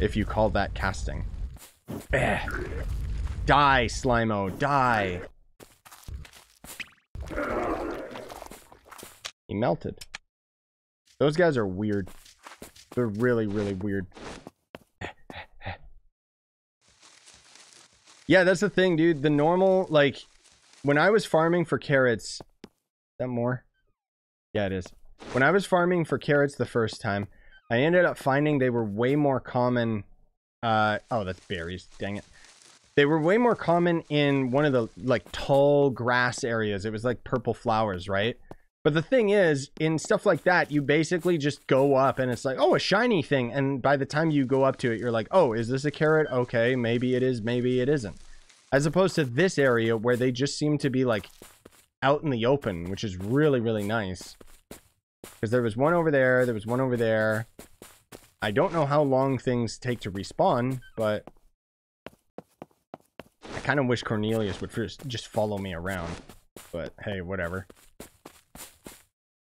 If you call that casting. Eh. Die, Slimo. Die! He melted. Those guys are weird. They're really, really weird. Yeah, that's the thing, dude. The normal, like, when I was farming for carrots... Is that more? Yeah, it is. When I was farming for carrots the first time, I ended up finding they were way more common... Uh, oh, that's berries. Dang it. They were way more common in one of the, like, tall grass areas. It was, like, purple flowers, right? But the thing is, in stuff like that, you basically just go up and it's like, oh, a shiny thing. And by the time you go up to it, you're like, oh, is this a carrot? Okay, maybe it is, maybe it isn't. As opposed to this area where they just seem to be like out in the open, which is really, really nice. Because there was one over there, there was one over there. I don't know how long things take to respawn, but I kind of wish Cornelius would first just follow me around. But hey, whatever.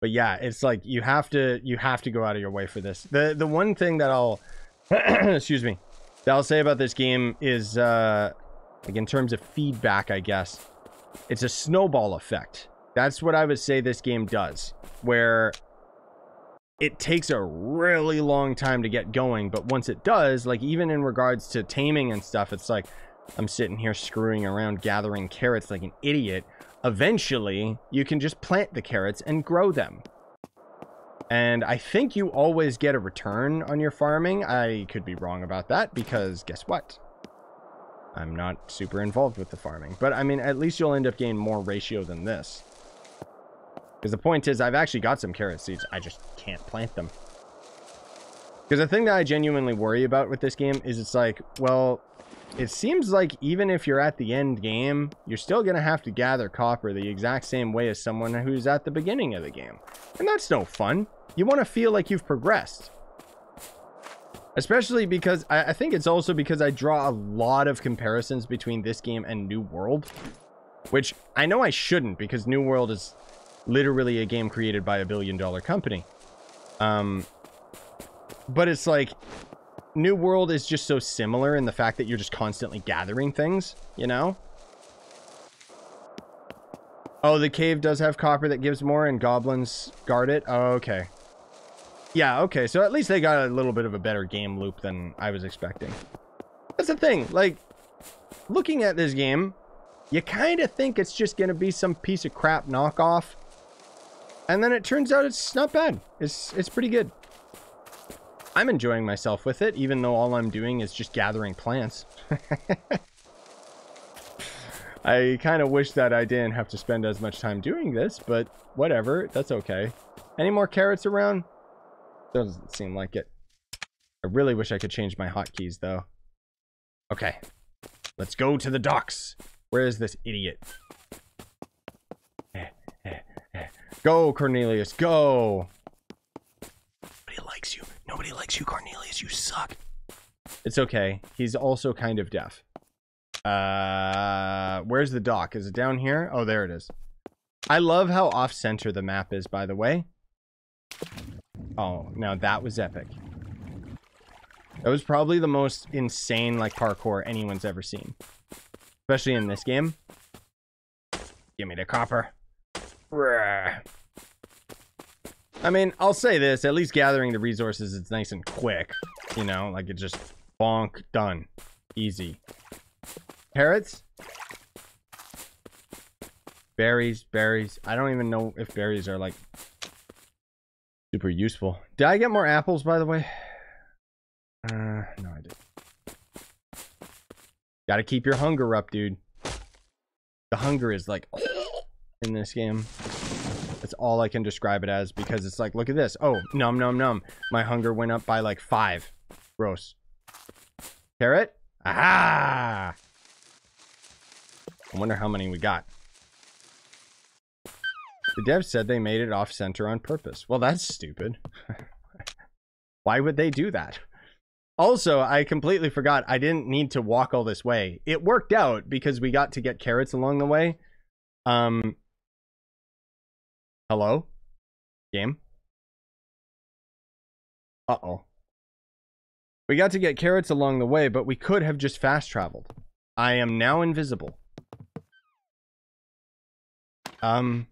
But yeah, it's like you have to you have to go out of your way for this. The the one thing that I'll excuse me, that I'll say about this game is uh like in terms of feedback, I guess. It's a snowball effect. That's what I would say this game does, where it takes a really long time to get going, but once it does, like even in regards to taming and stuff, it's like I'm sitting here screwing around gathering carrots like an idiot. Eventually, you can just plant the carrots and grow them. And I think you always get a return on your farming. I could be wrong about that because guess what? I'm not super involved with the farming. But I mean, at least you'll end up getting more ratio than this. Because the point is, I've actually got some carrot seeds. I just can't plant them. Because the thing that I genuinely worry about with this game is it's like, well... It seems like even if you're at the end game, you're still going to have to gather copper the exact same way as someone who's at the beginning of the game. And that's no fun. You want to feel like you've progressed. Especially because I, I think it's also because I draw a lot of comparisons between this game and New World, which I know I shouldn't, because New World is literally a game created by a billion dollar company. Um, but it's like New World is just so similar in the fact that you're just constantly gathering things, you know? Oh, the cave does have copper that gives more, and goblins guard it. Oh, okay. Yeah, okay, so at least they got a little bit of a better game loop than I was expecting. That's the thing, like, looking at this game, you kind of think it's just going to be some piece of crap knockoff, and then it turns out it's not bad. It's, it's pretty good. I'm enjoying myself with it, even though all I'm doing is just gathering plants. I kind of wish that I didn't have to spend as much time doing this, but whatever, that's okay. Any more carrots around? Doesn't seem like it. I really wish I could change my hotkeys, though. Okay. Let's go to the docks. Where is this idiot? Go, Cornelius. Go. Nobody likes you. Nobody likes you, Cornelius. You suck. It's okay. He's also kind of deaf. Uh, where's the dock? Is it down here? Oh, there it is. I love how off-center the map is, by the way. Oh, now that was epic. That was probably the most insane, like, parkour anyone's ever seen. Especially in this game. Give me the copper. Rawr. I mean, I'll say this. At least gathering the resources, it's nice and quick. You know, like, it just bonk, done. Easy. Carrots? Berries, berries. I don't even know if berries are, like... super useful. Did I get more apples, by the way? Uh, no, I didn't. Gotta keep your hunger up, dude. The hunger is like in this game. That's all I can describe it as, because it's like, look at this. Oh, num, num, num. My hunger went up by like five. Gross. Carrot? Aha! I wonder how many we got. The devs said they made it off-center on purpose. Well, that's stupid. Why would they do that? Also, I completely forgot I didn't need to walk all this way. It worked out because we got to get carrots along the way. Um. Hello? Game? Uh-oh. We got to get carrots along the way, but we could have just fast-traveled. I am now invisible. Um...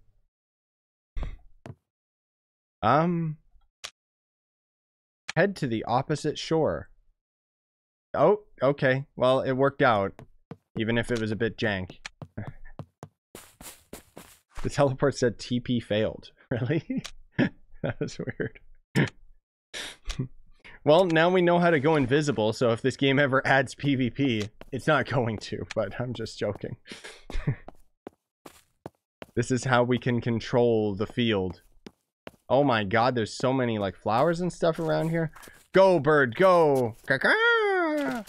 Um, head to the opposite shore. Oh, okay. Well, it worked out, even if it was a bit jank. The teleport said T P failed. Really? That was weird. Well, now we know how to go invisible, so if this game ever adds PvP, it's not going to, but I'm just joking. This is how we can control the field. Oh my god, there's so many, like, flowers and stuff around here. Go, bird, go! Ka-ka!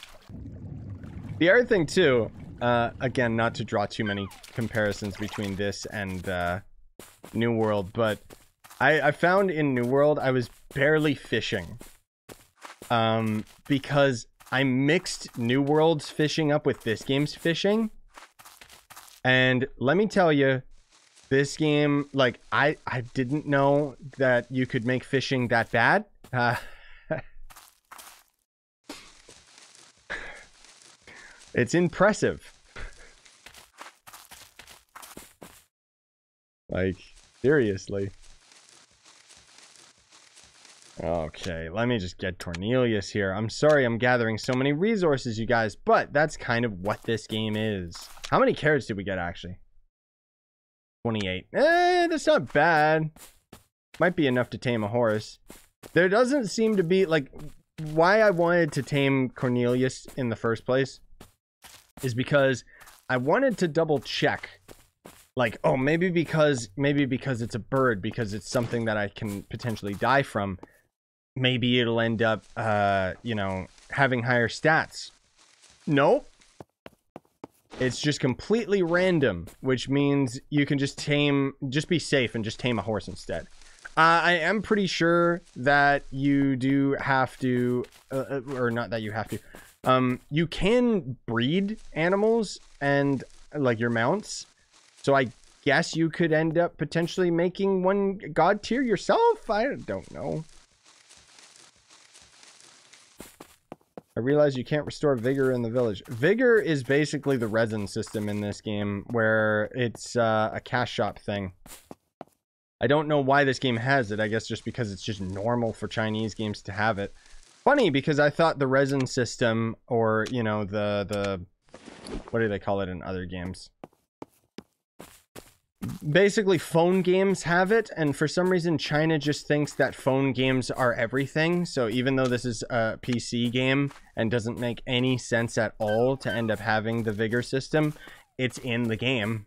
The other thing, too, uh, again, not to draw too many comparisons between this and uh, New World, but I, I found in New World I was barely fishing. Um, because I mixed New World's fishing up with this game's fishing. And let me tell you, this game, like, I, I didn't know that you could make fishing that bad. Uh, it's impressive. Like, seriously. Okay, let me just get Cornelius here. I'm sorry I'm gathering so many resources, you guys, but that's kind of what this game is. How many carrots did we get, actually? twenty-eight. Eh, that's not bad. Might be enough to tame a horse. There doesn't seem to be, like, why I wanted to tame Cornelius in the first place is because I wanted to double check, like, oh, maybe because maybe because it's a bird, because it's something that I can potentially die from, maybe it'll end up uh you know, having higher stats. Nope. It's just completely random, which means you can just tame, just be safe and just tame a horse instead. Uh, I am pretty sure that you do have to, uh, or not that you have to, um, you can breed animals and like your mounts. So I guess you could end up potentially making one god tier yourself. I don't know. I realize you can't restore vigor in the village. Vigor is basically the resin system in this game where it's uh, a cash shop thing. I don't know why this game has it. I guess just because it's just normal for Chinese games to have it. Funny, because I thought the resin system, or, you know, the, the, what do they call it in other games? Basically, phone games have it, and for some reason, China just thinks that phone games are everything. So even though this is a P C game and doesn't make any sense at all to end up having the vigor system, it's in the game.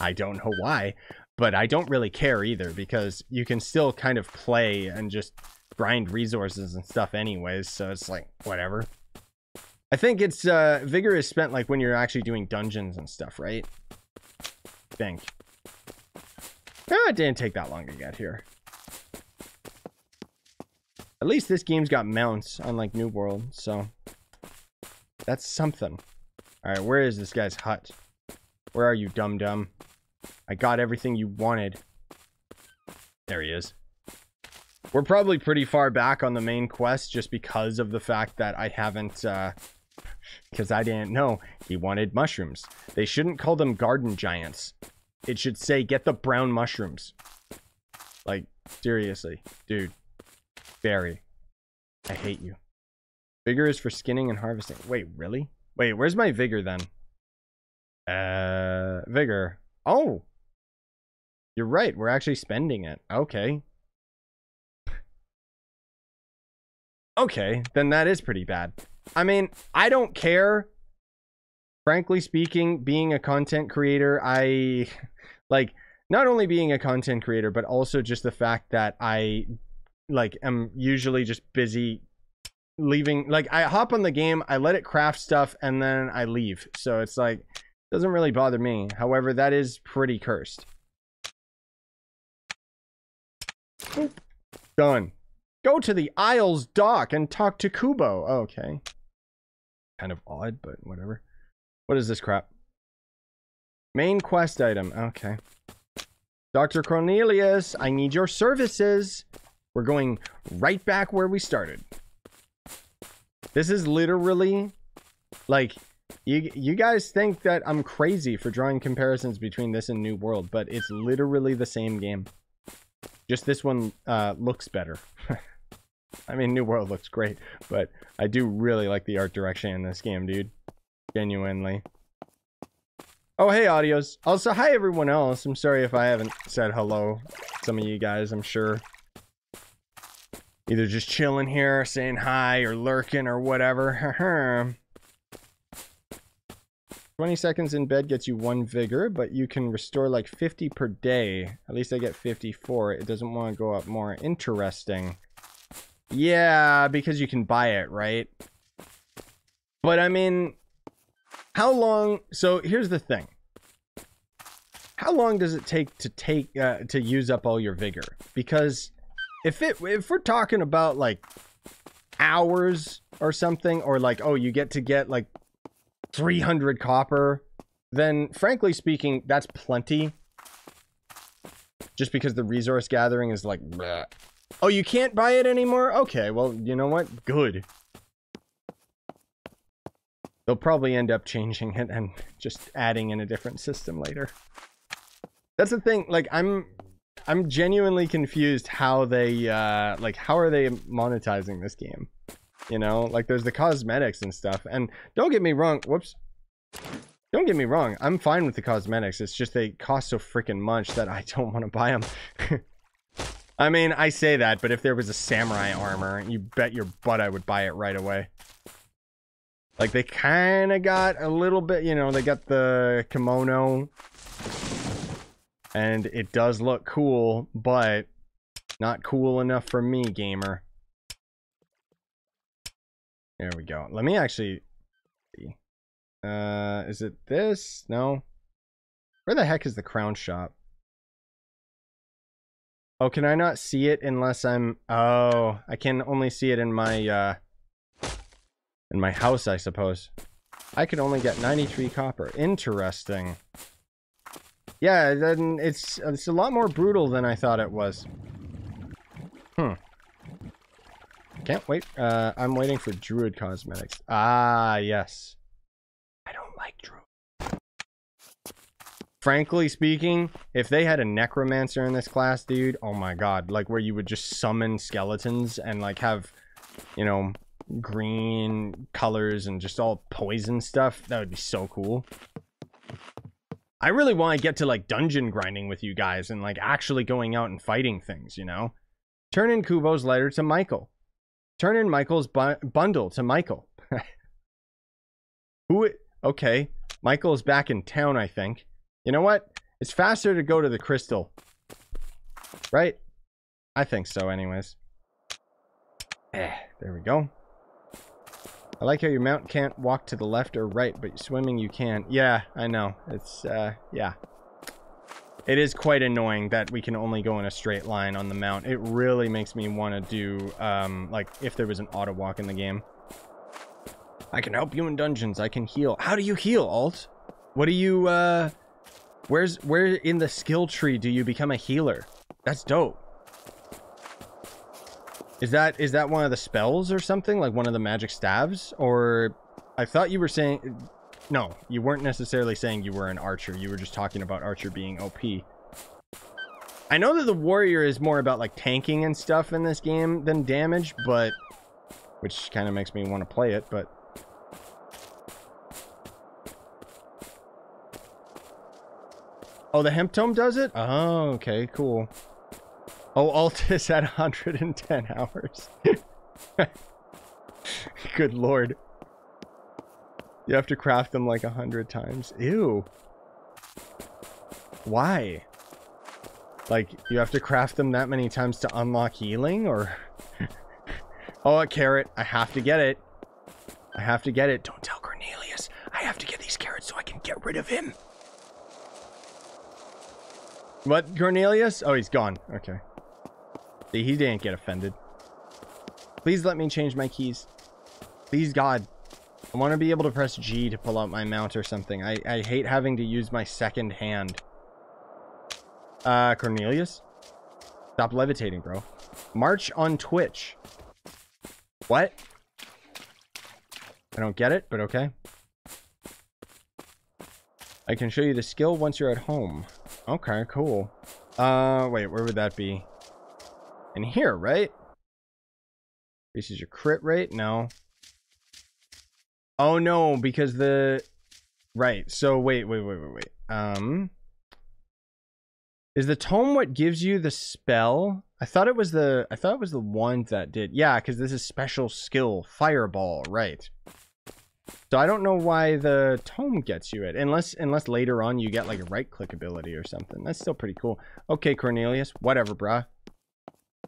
I don't know why. But I don't really care either, because you can still kind of play and just grind resources and stuff anyways. So it's like, whatever. I think it's uh, vigor is spent like when you're actually doing dungeons and stuff, right? I think. Oh, it didn't take that long to get here. At least this game's got mounts, unlike New World. So that's something. All right, where is this guy's hut? Where are you, dum-dum? I got everything you wanted. There he is. We're probably pretty far back on the main quest just because of the fact that I haven't, uh, because I didn't know he wanted mushrooms. They shouldn't call them garden giants. It should say, get the brown mushrooms. Like, seriously, dude. Barry, I hate you. Vigor is for skinning and harvesting. Wait, really? Wait, where's my vigor then? Uh, vigor. Oh, you're right. We're actually spending it. Okay. Okay, then that is pretty bad. I mean, I don't care. Frankly speaking, being a content creator, I like not only being a content creator, but also just the fact that I like am usually just busy leaving. Like I hop on the game, I let it craft stuff, and then I leave. So it's like, doesn't really bother me. However, that is pretty cursed. Boop. Done. Go to the Isles dock and talk to Kubo. Okay. Kind of odd, but whatever. What is this crap? Main quest item. Okay. Doctor Cornelius, I need your services. We're going right back where we started. This is literally like... You, you guys think that I'm crazy for drawing comparisons between this and New World, but it's literally the same game. Just this one uh, looks better. I mean, New World looks great, but I do really like the art direction in this game, dude. Genuinely. Oh, hey, audios. Also, hi, everyone else. I'm sorry if I haven't said hello. Some of you guys, I'm sure. Either just chilling here, saying hi, or lurking, or whatever. twenty seconds in bed gets you one vigor, but you can restore like fifty per day. At least I get fifty-four. It doesn't want to go up more. Interesting. Yeah, because you can buy it, right? But I mean, how long? So here's the thing. How long does it take to take uh, to use up all your vigor? Because if it if we're talking about like hours or something, or like, oh, you get to get like three hundred copper, then frankly speaking, that's plenty. Just because the resource gathering is like, bleh. Oh, you can't buy it anymore? Okay, well, you know what? Good. They'll probably end up changing it and just adding in a different system later. That's the thing. Like, I'm, I'm genuinely confused how they, uh, like, how are they monetizing this game? You know, like there's the cosmetics and stuff, and don't get me wrong, whoops, don't get me wrong, I'm fine with the cosmetics. It's just they cost so freaking much that I don't want to buy them. I mean, I say that, but if there was a samurai armor, you bet your butt I would buy it right away. Like they kind of got a little bit, you know, they got the kimono and it does look cool, but not cool enough for me, gamer. There we go. Let me actually see. Uh, is it this? No. Where the heck is the crown shop? Oh, can I not see it unless I'm... Oh, I can only see it in my, uh... in my house, I suppose. I could only get ninety-three copper. Interesting. Yeah, then it's, it's a lot more brutal than I thought it was. Hmm. Can't wait. Uh, I'm waiting for Druid Cosmetics. Ah, yes. I don't like Druid. Frankly speaking, if they had a necromancer in this class, dude, oh my god, like where you would just summon skeletons and like have, you know, green colors and just all poison stuff, that would be so cool. I really want to get to like dungeon grinding with you guys and like actually going out and fighting things, you know? Turn in Kubo's letter to Michael. Turn in Michael's bu bundle to Michael. Who? Okay, Michael is back in town, I think. You know what? It's faster to go to the crystal. Right? I think so anyways. Eh, there we go. I like how your mount can't walk to the left or right, but swimming you can. Yeah, I know. It's, uh, yeah. It is quite annoying that we can only go in a straight line on the mount. It really makes me want to do, um, like, if there was an auto walk in the game. I can help you in dungeons. I can heal. How do you heal, Alt? What do you, uh... Where's where in the skill tree do you become a healer? That's dope. Is that is that one of the spells or something? Like one of the magic staves? Or I thought you were saying... No, you weren't necessarily saying you were an archer. You were just talking about archer being O P. I know that the warrior is more about like tanking and stuff in this game than damage, but... Which kind of makes me want to play it, but... Oh, the hemp tome does it? Oh, okay, cool. Oh, Altus at one hundred ten hours. Good lord. You have to craft them like one hundred times. Ew. Why? Like, you have to craft them that many times to unlock healing, or... Oh, a carrot. I have to get it. I have to get it. Don't tell Cornelius. I have to get these carrots so I can get rid of him. What, Cornelius? Oh, he's gone. Okay. See, he didn't get offended. Please let me change my keys. Please, God. I want to be able to press G to pull out my mount or something. I, I hate having to use my second hand. Uh, Cornelius? Stop levitating, bro. March on Twitch. What? I don't get it, but okay. I can show you the skill once you're at home. Okay, cool. Uh, wait, where would that be? In here, right? This is your crit rate? No. Oh, no, because the... Right, so wait, wait, wait, wait, wait. Um, is the tome what gives you the spell? I thought it was the... I thought it was the one that did. Yeah, because this is special skill. Fireball, right. So I don't know why the tome gets you it, unless unless later on you get like a right-click ability or something. That's still pretty cool. Okay, Cornelius, whatever, bruh.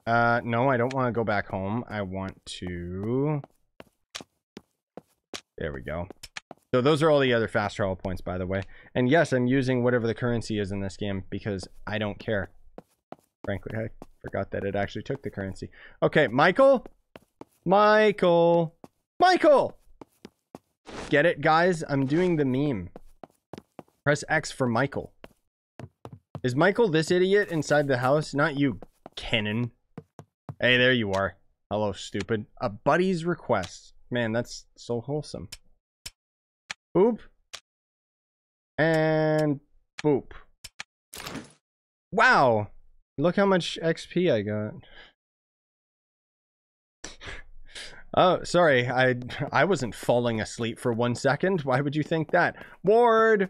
Uh, no, I don't want to go back home. I want to... There we go. So those are all the other fast travel points, by the way. And yes, I'm using whatever the currency is in this game because I don't care. Frankly, I forgot that it actually took the currency. Okay, Michael? Michael! Michael! Get it, guys? I'm doing the meme. Press X for Michael. Is Michael this idiot inside the house? Not you, Kenan. Hey, there you are. Hello, stupid. A buddy's request. Man, that's so wholesome. Boop. And boop. Wow. Look how much X P I got. Oh, sorry. I I wasn't falling asleep for one second. Why would you think that? Ward!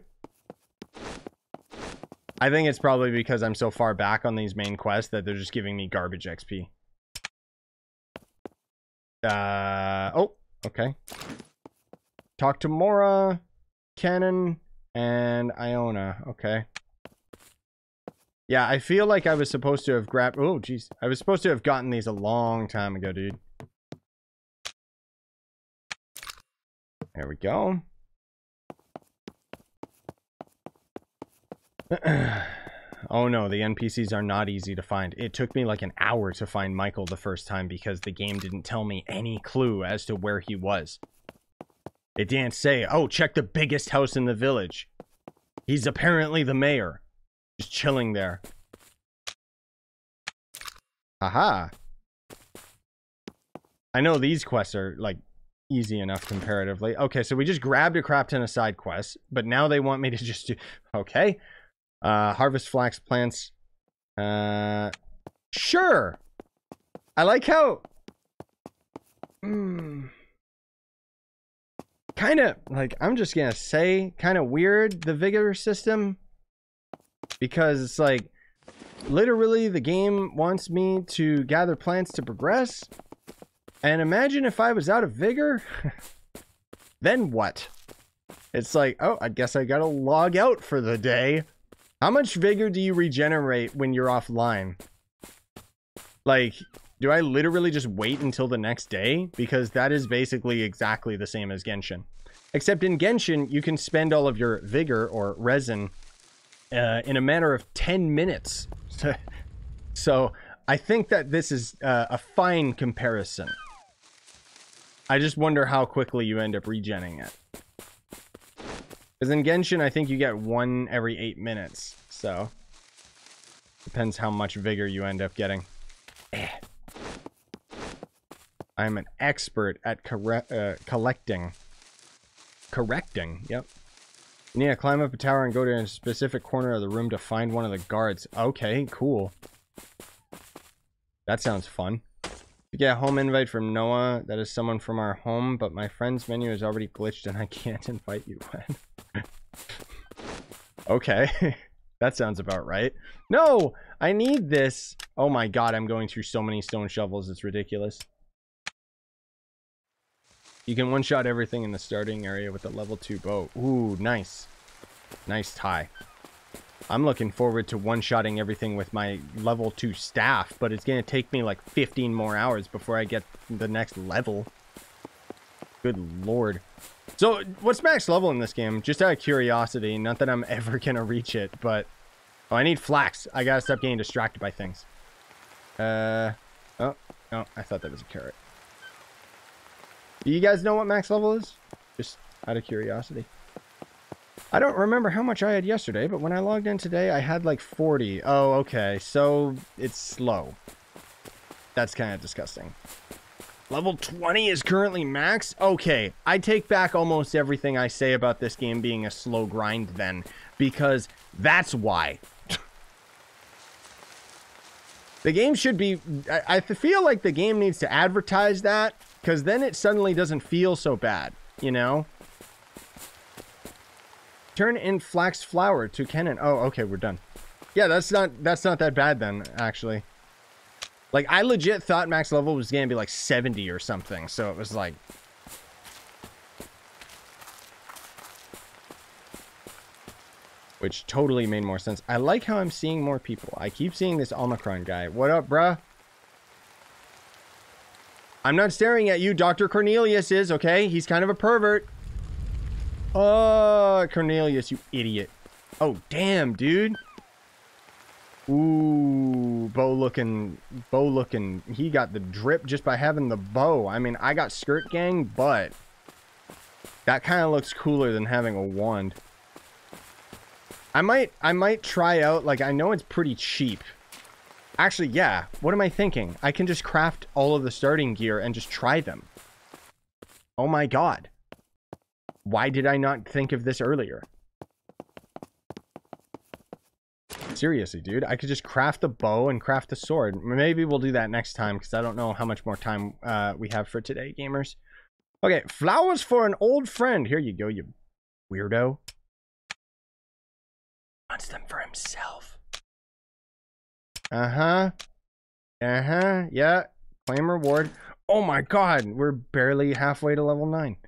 I think it's probably because I'm so far back on these main quests that they're just giving me garbage X P. Uh, oh, okay. Talk to Mora, Kenan, and Iona. Okay. Yeah, I feel like I was supposed to have grabbed... Oh, jeez. I was supposed to have gotten these a long time ago, dude. There we go. Oh no, the N P Cs are not easy to find. It took me like an hour to find Michael the first time because the game didn't tell me any clue as to where he was. It didn't say, oh, check the biggest house in the village. He's apparently the mayor. Just chilling there. Aha. I know these quests are like easy enough comparatively. Okay, so we just grabbed a crap ton of side quests, but now they want me to just do... Okay. Uh, harvest flax plants. Uh, sure. I like how... Mm, kind of, like, I'm just going to say kind of weird, the vigor system. Because it's like, literally the game wants me to gather plants to progress. And imagine if I was out of vigor, then what? It's like, oh, I guess I gotta log out for the day. How much vigor do you regenerate when you're offline? Like, do I literally just wait until the next day? Because that is basically exactly the same as Genshin. Except in Genshin, you can spend all of your vigor or resin uh, in a matter of ten minutes. So I think that this is uh, a fine comparison. I just wonder how quickly you end up regenning it. Because in Genshin, I think you get one every eight minutes. So, depends how much vigor you end up getting. Eh. I'm an expert at corre uh, collecting. Correcting, yep. You need to climb up a tower and go to a specific corner of the room to find one of the guards. Okay, cool. That sounds fun. To get a home invite from Noah, that is someone from our home, but my friend's menu is already glitched and I can't invite you. Okay, that sounds about right. No, I need this. Oh my god, I'm going through so many stone shovels, it's ridiculous. You can one-shot everything in the starting area with a level two bow. Ooh, nice. Nice tie. I'm looking forward to one-shotting everything with my level two staff, but it's going to take me like fifteen more hours before I get the next level. Good lord. So, what's max level in this game? Just out of curiosity, not that I'm ever going to reach it, but... Oh, I need flax. I got to stop getting distracted by things. Uh, oh, no, I thought that was a carrot. Do you guys know what max level is? Just out of curiosity. I don't remember how much I had yesterday, but when I logged in today, I had like forty. Oh, okay. So, it's slow. That's kind of disgusting. Level twenty is currently max? Okay. I take back almost everything I say about this game being a slow grind then, because that's why. The game should be... I, I feel like the game needs to advertise that, because then it suddenly doesn't feel so bad, you know? Turn in flax flour to Kenan. Oh, okay, we're done. Yeah, that's not that's not that bad then, actually. Like, I legit thought max level was gonna be like seventy or something, so it was like... Which totally made more sense. I like how I'm seeing more people. I keep seeing this Omicron guy. What up, bruh? I'm not staring at you. Doctor Cornelius is, okay? He's kind of a pervert. Oh, Cornelius, you idiot. Oh, damn, dude. Ooh, bow looking, bow looking. He got the drip just by having the bow. I mean, I got skirt gang, but that kind of looks cooler than having a wand. I might, I might try out, like, I know it's pretty cheap. Actually, yeah, what am I thinking? I can just craft all of the starting gear and just try them. Oh my god. Why did I not think of this earlier? Seriously, dude. I could just craft the bow and craft the sword. Maybe we'll do that next time, because I don't know how much more time uh, we have for today, gamers. Okay, flowers for an old friend. Here you go, you weirdo. He wants them for himself. Uh-huh. Uh-huh. Yeah. Claim reward. Oh my god, we're barely halfway to level nine.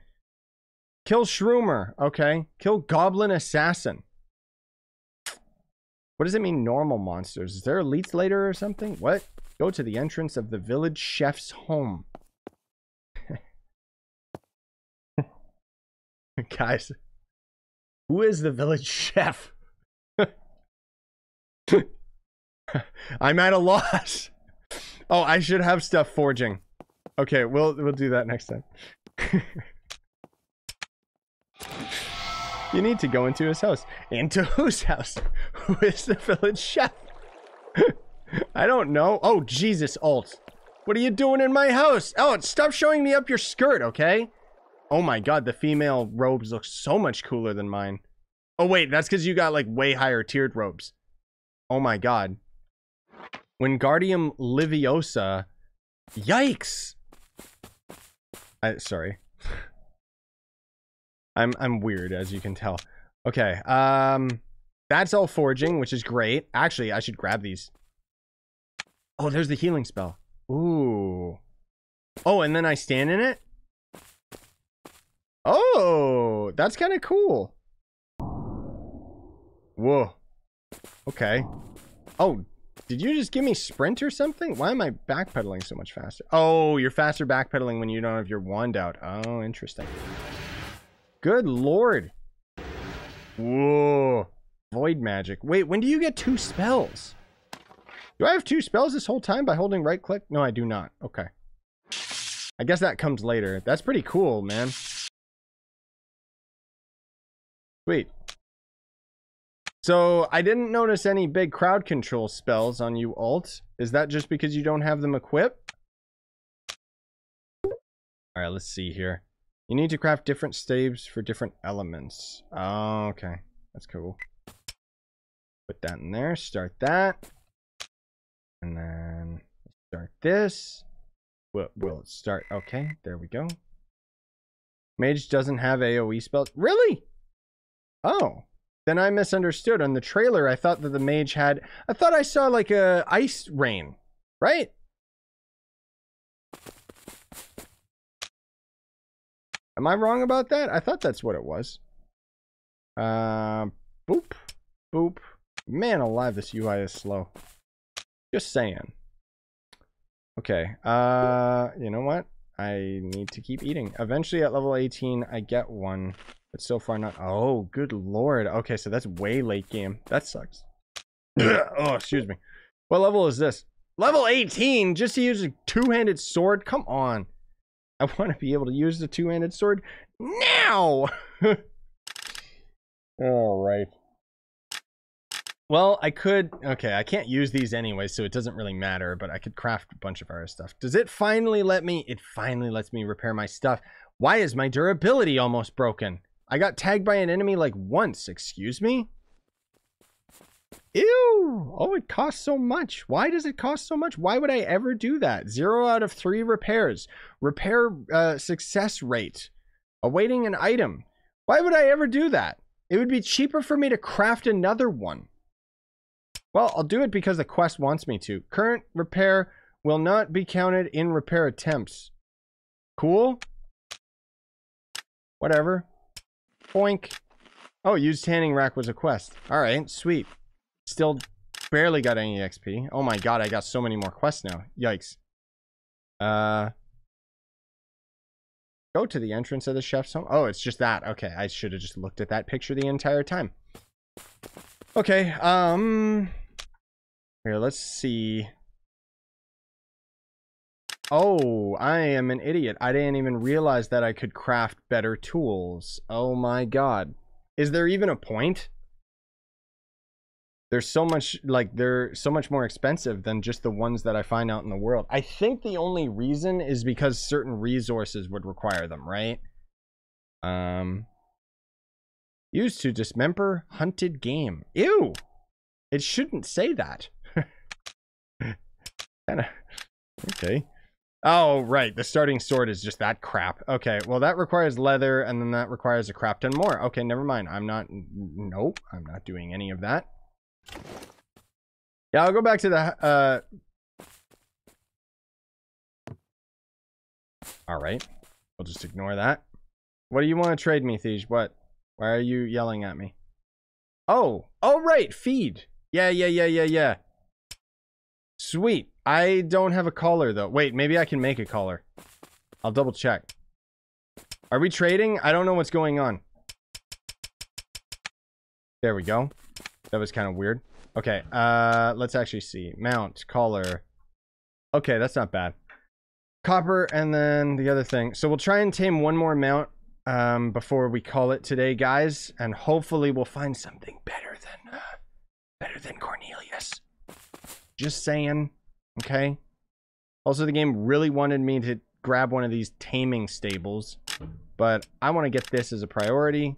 Kill Shroomer. Okay. Kill Goblin Assassin. What does it mean, normal monsters? Is there elites later or something? What? Go to the entrance of the village chef's home. Guys, who is the village chef? I'm at a loss. Oh, I should have stuff forging. Okay, we'll we'll do that next time. You need to go into his house. Into whose house? Who is the village chef? I don't know. Oh, Jesus, Alt. What are you doing in my house? Alt, stop showing me up your skirt, okay? Oh my god, the female robes look so much cooler than mine. Oh wait, that's because you got like way higher tiered robes. Oh my god. Wingardium Liviosa. Yikes! I, sorry. I'm, I'm weird, as you can tell. Okay, um... that's all forging, which is great. Actually, I should grab these. Oh, there's the healing spell. Ooh. Oh, and then I stand in it? Oh! That's kind of cool. Whoa. Okay. Oh, did you just give me sprint or something? Why am I backpedaling so much faster? Oh, you're faster backpedaling when you don't have your wand out. Oh, interesting. Good lord. Whoa. Void magic. Wait, when do you get two spells? Do I have two spells this whole time by holding right click? No, I do not. Okay. I guess that comes later. That's pretty cool, man. Sweet. So, I didn't notice any big crowd control spells on you, Alt. Is that just because you don't have them equipped? Alright, let's see here. You need to craft different staves for different elements. Oh, okay. That's cool. Put that in there. Start that. And then start this. Will, will it start? Okay, there we go. Mage doesn't have AoE spells. Really? Oh. Then I misunderstood. On the trailer, I thought that the mage had... I thought I saw, like, a ice rain. Right? Am I wrong about that? I thought that's what it was. Uh, boop. Boop. Man alive, this U I is slow. Just saying. Okay. Uh, you know what? I need to keep eating. Eventually, at level eighteen, I get one... but so far not. Oh, good lord. Okay, so that's way late game. That sucks. Oh, excuse me. What level is this? Level eighteen? Just to use a two-handed sword? Come on. I want to be able to use the two-handed sword now! Alright. Well, I could... okay, I can't use these anyway, so it doesn't really matter, but I could craft a bunch of our stuff. Does it finally let me... it finally lets me repair my stuff. Why is my durability almost broken? I got tagged by an enemy like once, excuse me? Ew! Oh, it costs so much. Why does it cost so much? Why would I ever do that? Zero out of three repairs. Repair uh, success rate. Awaiting an item. Why would I ever do that? It would be cheaper for me to craft another one. Well, I'll do it because the quest wants me to. Current repair will not be counted in repair attempts. Cool? Whatever. Boink. Oh, used tanning rack was a quest. Alright, sweet. Still barely got any X P. Oh my god, I got so many more quests now. Yikes. Uh, go to the entrance of the chef's home. Oh, it's just that. Okay, I should have just looked at that picture the entire time. Okay, um... here, let's see... oh, I am an idiot. I didn't even realize that I could craft better tools. Oh my god. Is there even a point? They're so much, like, they're so much more expensive than just the ones that I find out in the world. I think the only reason is because certain resources would require them, right? Um, used to dismember hunted game. Ew! It shouldn't say that. Kinda. Okay. Oh, right. The starting sword is just that crap. Okay, well, that requires leather, and then that requires a crap ton more. Okay, never mind. I'm not... nope. I'm not doing any of that. Yeah, I'll go back to the... Uh... all right. We'll just ignore that. What do you want to trade me, Thiege? What? Why are you yelling at me? Oh. Oh, right. Feed. Yeah, yeah, yeah, yeah, yeah. Sweet. I don't have a collar, though. Wait, maybe I can make a collar. I'll double check. Are we trading? I don't know what's going on. There we go. That was kind of weird. Okay, uh, let's actually see. Mount, collar. Okay, that's not bad. Copper, and then the other thing. So we'll try and tame one more mount um, before we call it today, guys. And hopefully we'll find something better than, uh, better than Cornelius. Just saying, okay? Also, the game really wanted me to grab one of these taming stables, but I want to get this as a priority.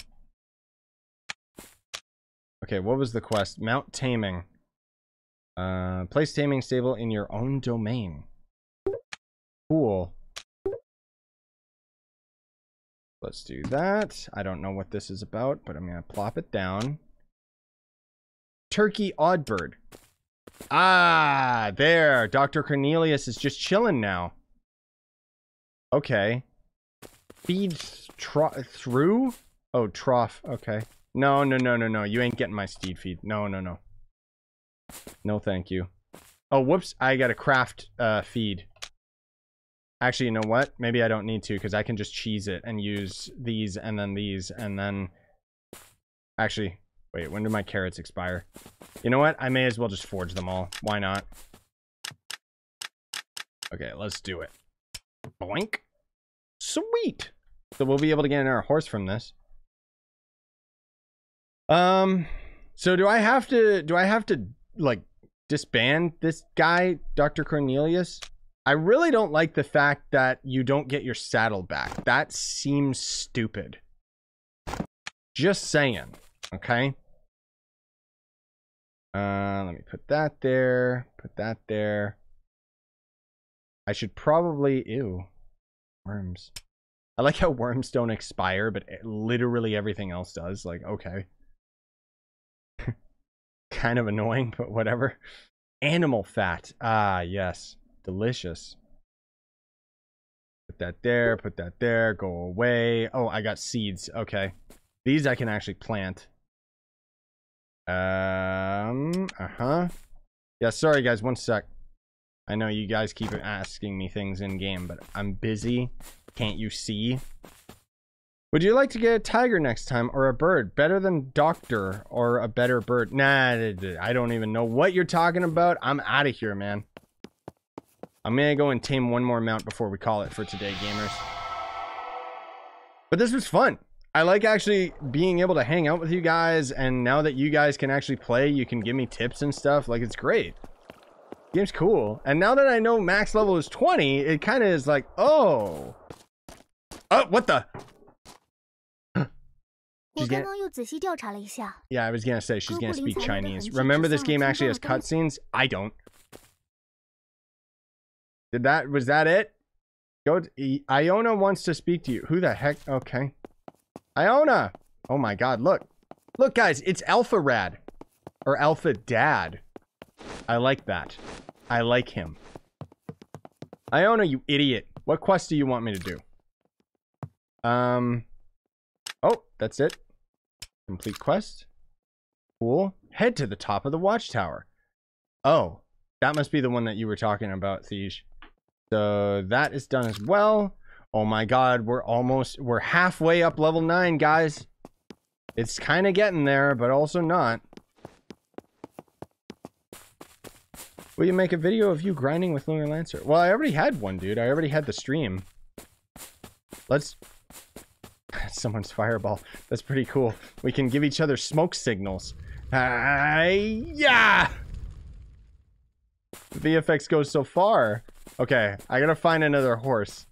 Okay, what was the quest? Mount taming. Uh, place taming stable in your own domain. Cool. Let's do that. I don't know what this is about, but I'm going to plop it down. Turkey Oddbird. Ah, there. Doctor Cornelius is just chilling now. Okay. Feed tro- through? Oh, trough. Okay. No, no, no, no, no. You ain't getting my steed feed. No, no, no. No, thank you. Oh, whoops. I got a craft uh, feed. Actually, you know what? Maybe I don't need to, because I can just cheese it and use these and then these and then... Actually, wait, when do my carrots expire? You know what? I may as well just forge them all. Why not? Okay, let's do it. Boink. Sweet. So we'll be able to get in our horse from this. Um, so do I have to, do I have to, like, disband this guy, Doctor Cornelius? I really don't like the fact that you don't get your saddle back. That seems stupid. Just saying. Okay. Uh, let me put that there. Put that there. I should probably... Ew. Worms. I like how worms don't expire, but literally everything else does. Like, okay. Kind of annoying, but whatever. Animal fat. Ah, yes. Delicious. Put that there, put that there, go away. Oh, I got seeds. Okay. These I can actually plant. Um, uh-huh. Yeah, sorry guys, one sec. I know you guys keep asking me things in game, but I'm busy. Can't you see? Would you like to get a tiger next time or a bird? Better than doctor or a better bird. Nah, I don't even know what you're talking about. I'm out of here, man. I'm gonna go and tame one more mount before we call it for today, gamers. But this was fun. I like actually being able to hang out with you guys, and now that you guys can actually play, you can give me tips and stuff. Like, it's great. The game's cool. And now that I know max level is twenty, it kind of is like, oh. Oh, what the? Gonna... Yeah, I was gonna say she's gonna speak Chinese. Remember, this game actually has cutscenes. I don't. Did that, was that it? Go to, Iona wants to speak to you. Who the heck? Okay. Iona! Oh my god, look. Look, guys, it's Alpharad. Or Alpha Dad. I like that. I like him. Iona, you idiot. What quest do you want me to do? Um. Oh, that's it. Complete quest. Cool. Head to the top of the watchtower. Oh, that must be the one that you were talking about, Thiege. So that is done as well. Oh my god, we're almost, we're halfway up level nine, guys. It's kind of getting there, but also not. Will you make a video of you grinding with Lunar Lancer? Well, I already had one, dude. I already had the stream. Let's... Someone's fireball. That's pretty cool. We can give each other smoke signals. Uh, yeah! The V F X goes so far. Okay, I gotta find another horse.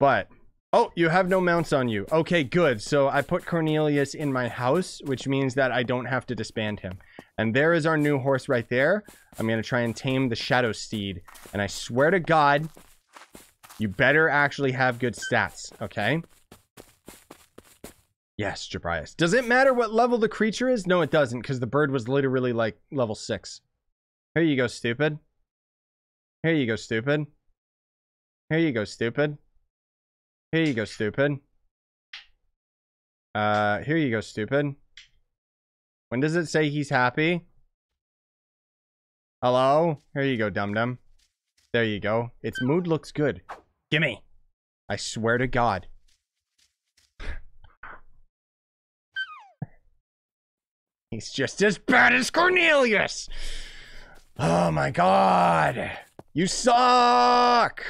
But, oh, you have no mounts on you. Okay, good. So I put Cornelius in my house, which means that I don't have to disband him. And there is our new horse right there. I'm gonna try and tame the Shadow Steed. And I swear to God, you better actually have good stats, okay? Yes, Jabrias. Does it matter what level the creature is? No, it doesn't, because the bird was literally like level six. Here you go, stupid. Here you go, stupid. Here you go, stupid. Here you go, stupid. Uh, here you go, stupid. When does it say he's happy? Hello? Here you go, dum-dum. There you go. Its mood looks good. Gimme. I swear to God. He's just as bad as Cornelius! Oh my god! You suck!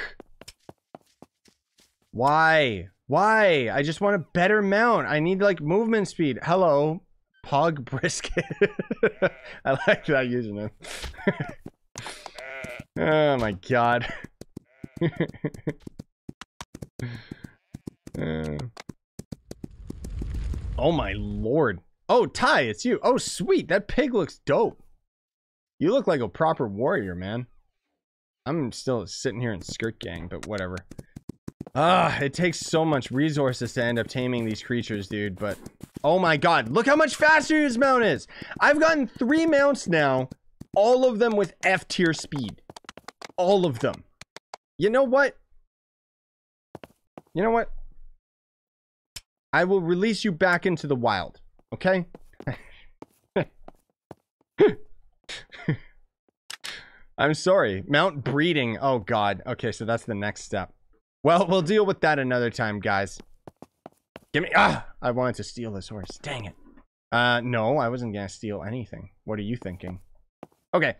Why? Why? I just want a better mount. I need, like, movement speed. Hello, Pog Brisket. I like that username. Oh my god. uh. Oh my lord. Oh, Ty, it's you. Oh, sweet. That pig looks dope. You look like a proper warrior, man. I'm still sitting here in Skirt Gang, but whatever. Ah, it takes so much resources to end up taming these creatures, dude, but... Oh my god, look how much faster his mount is! I've gotten three mounts now, all of them with F-tier speed. All of them. You know what? You know what? I will release you back into the wild. Okay. I'm sorry. Mount breeding. Oh god. Okay, so that's the next step. Well, we'll deal with that another time, guys. Give me. Ah, I wanted to steal this horse. Dang it. Uh, no, I wasn't gonna steal anything. What are you thinking? Okay.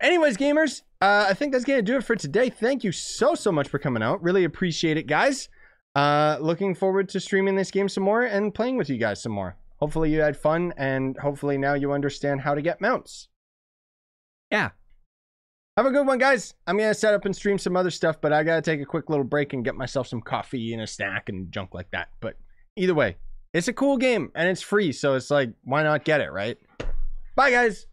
Anyways, gamers, uh, I think that's gonna do it for today. Thank you so so much for coming out. Really appreciate it, guys. Uh, looking forward to streaming this game some more and playing with you guys some more. Hopefully you had fun, and hopefully now you understand how to get mounts. Yeah. Have a good one, guys. I'm going to set up and stream some other stuff, but I got to take a quick little break and get myself some coffee and a snack and junk like that. But either way, it's a cool game, and it's free, so it's like, why not get it, right? Bye, guys.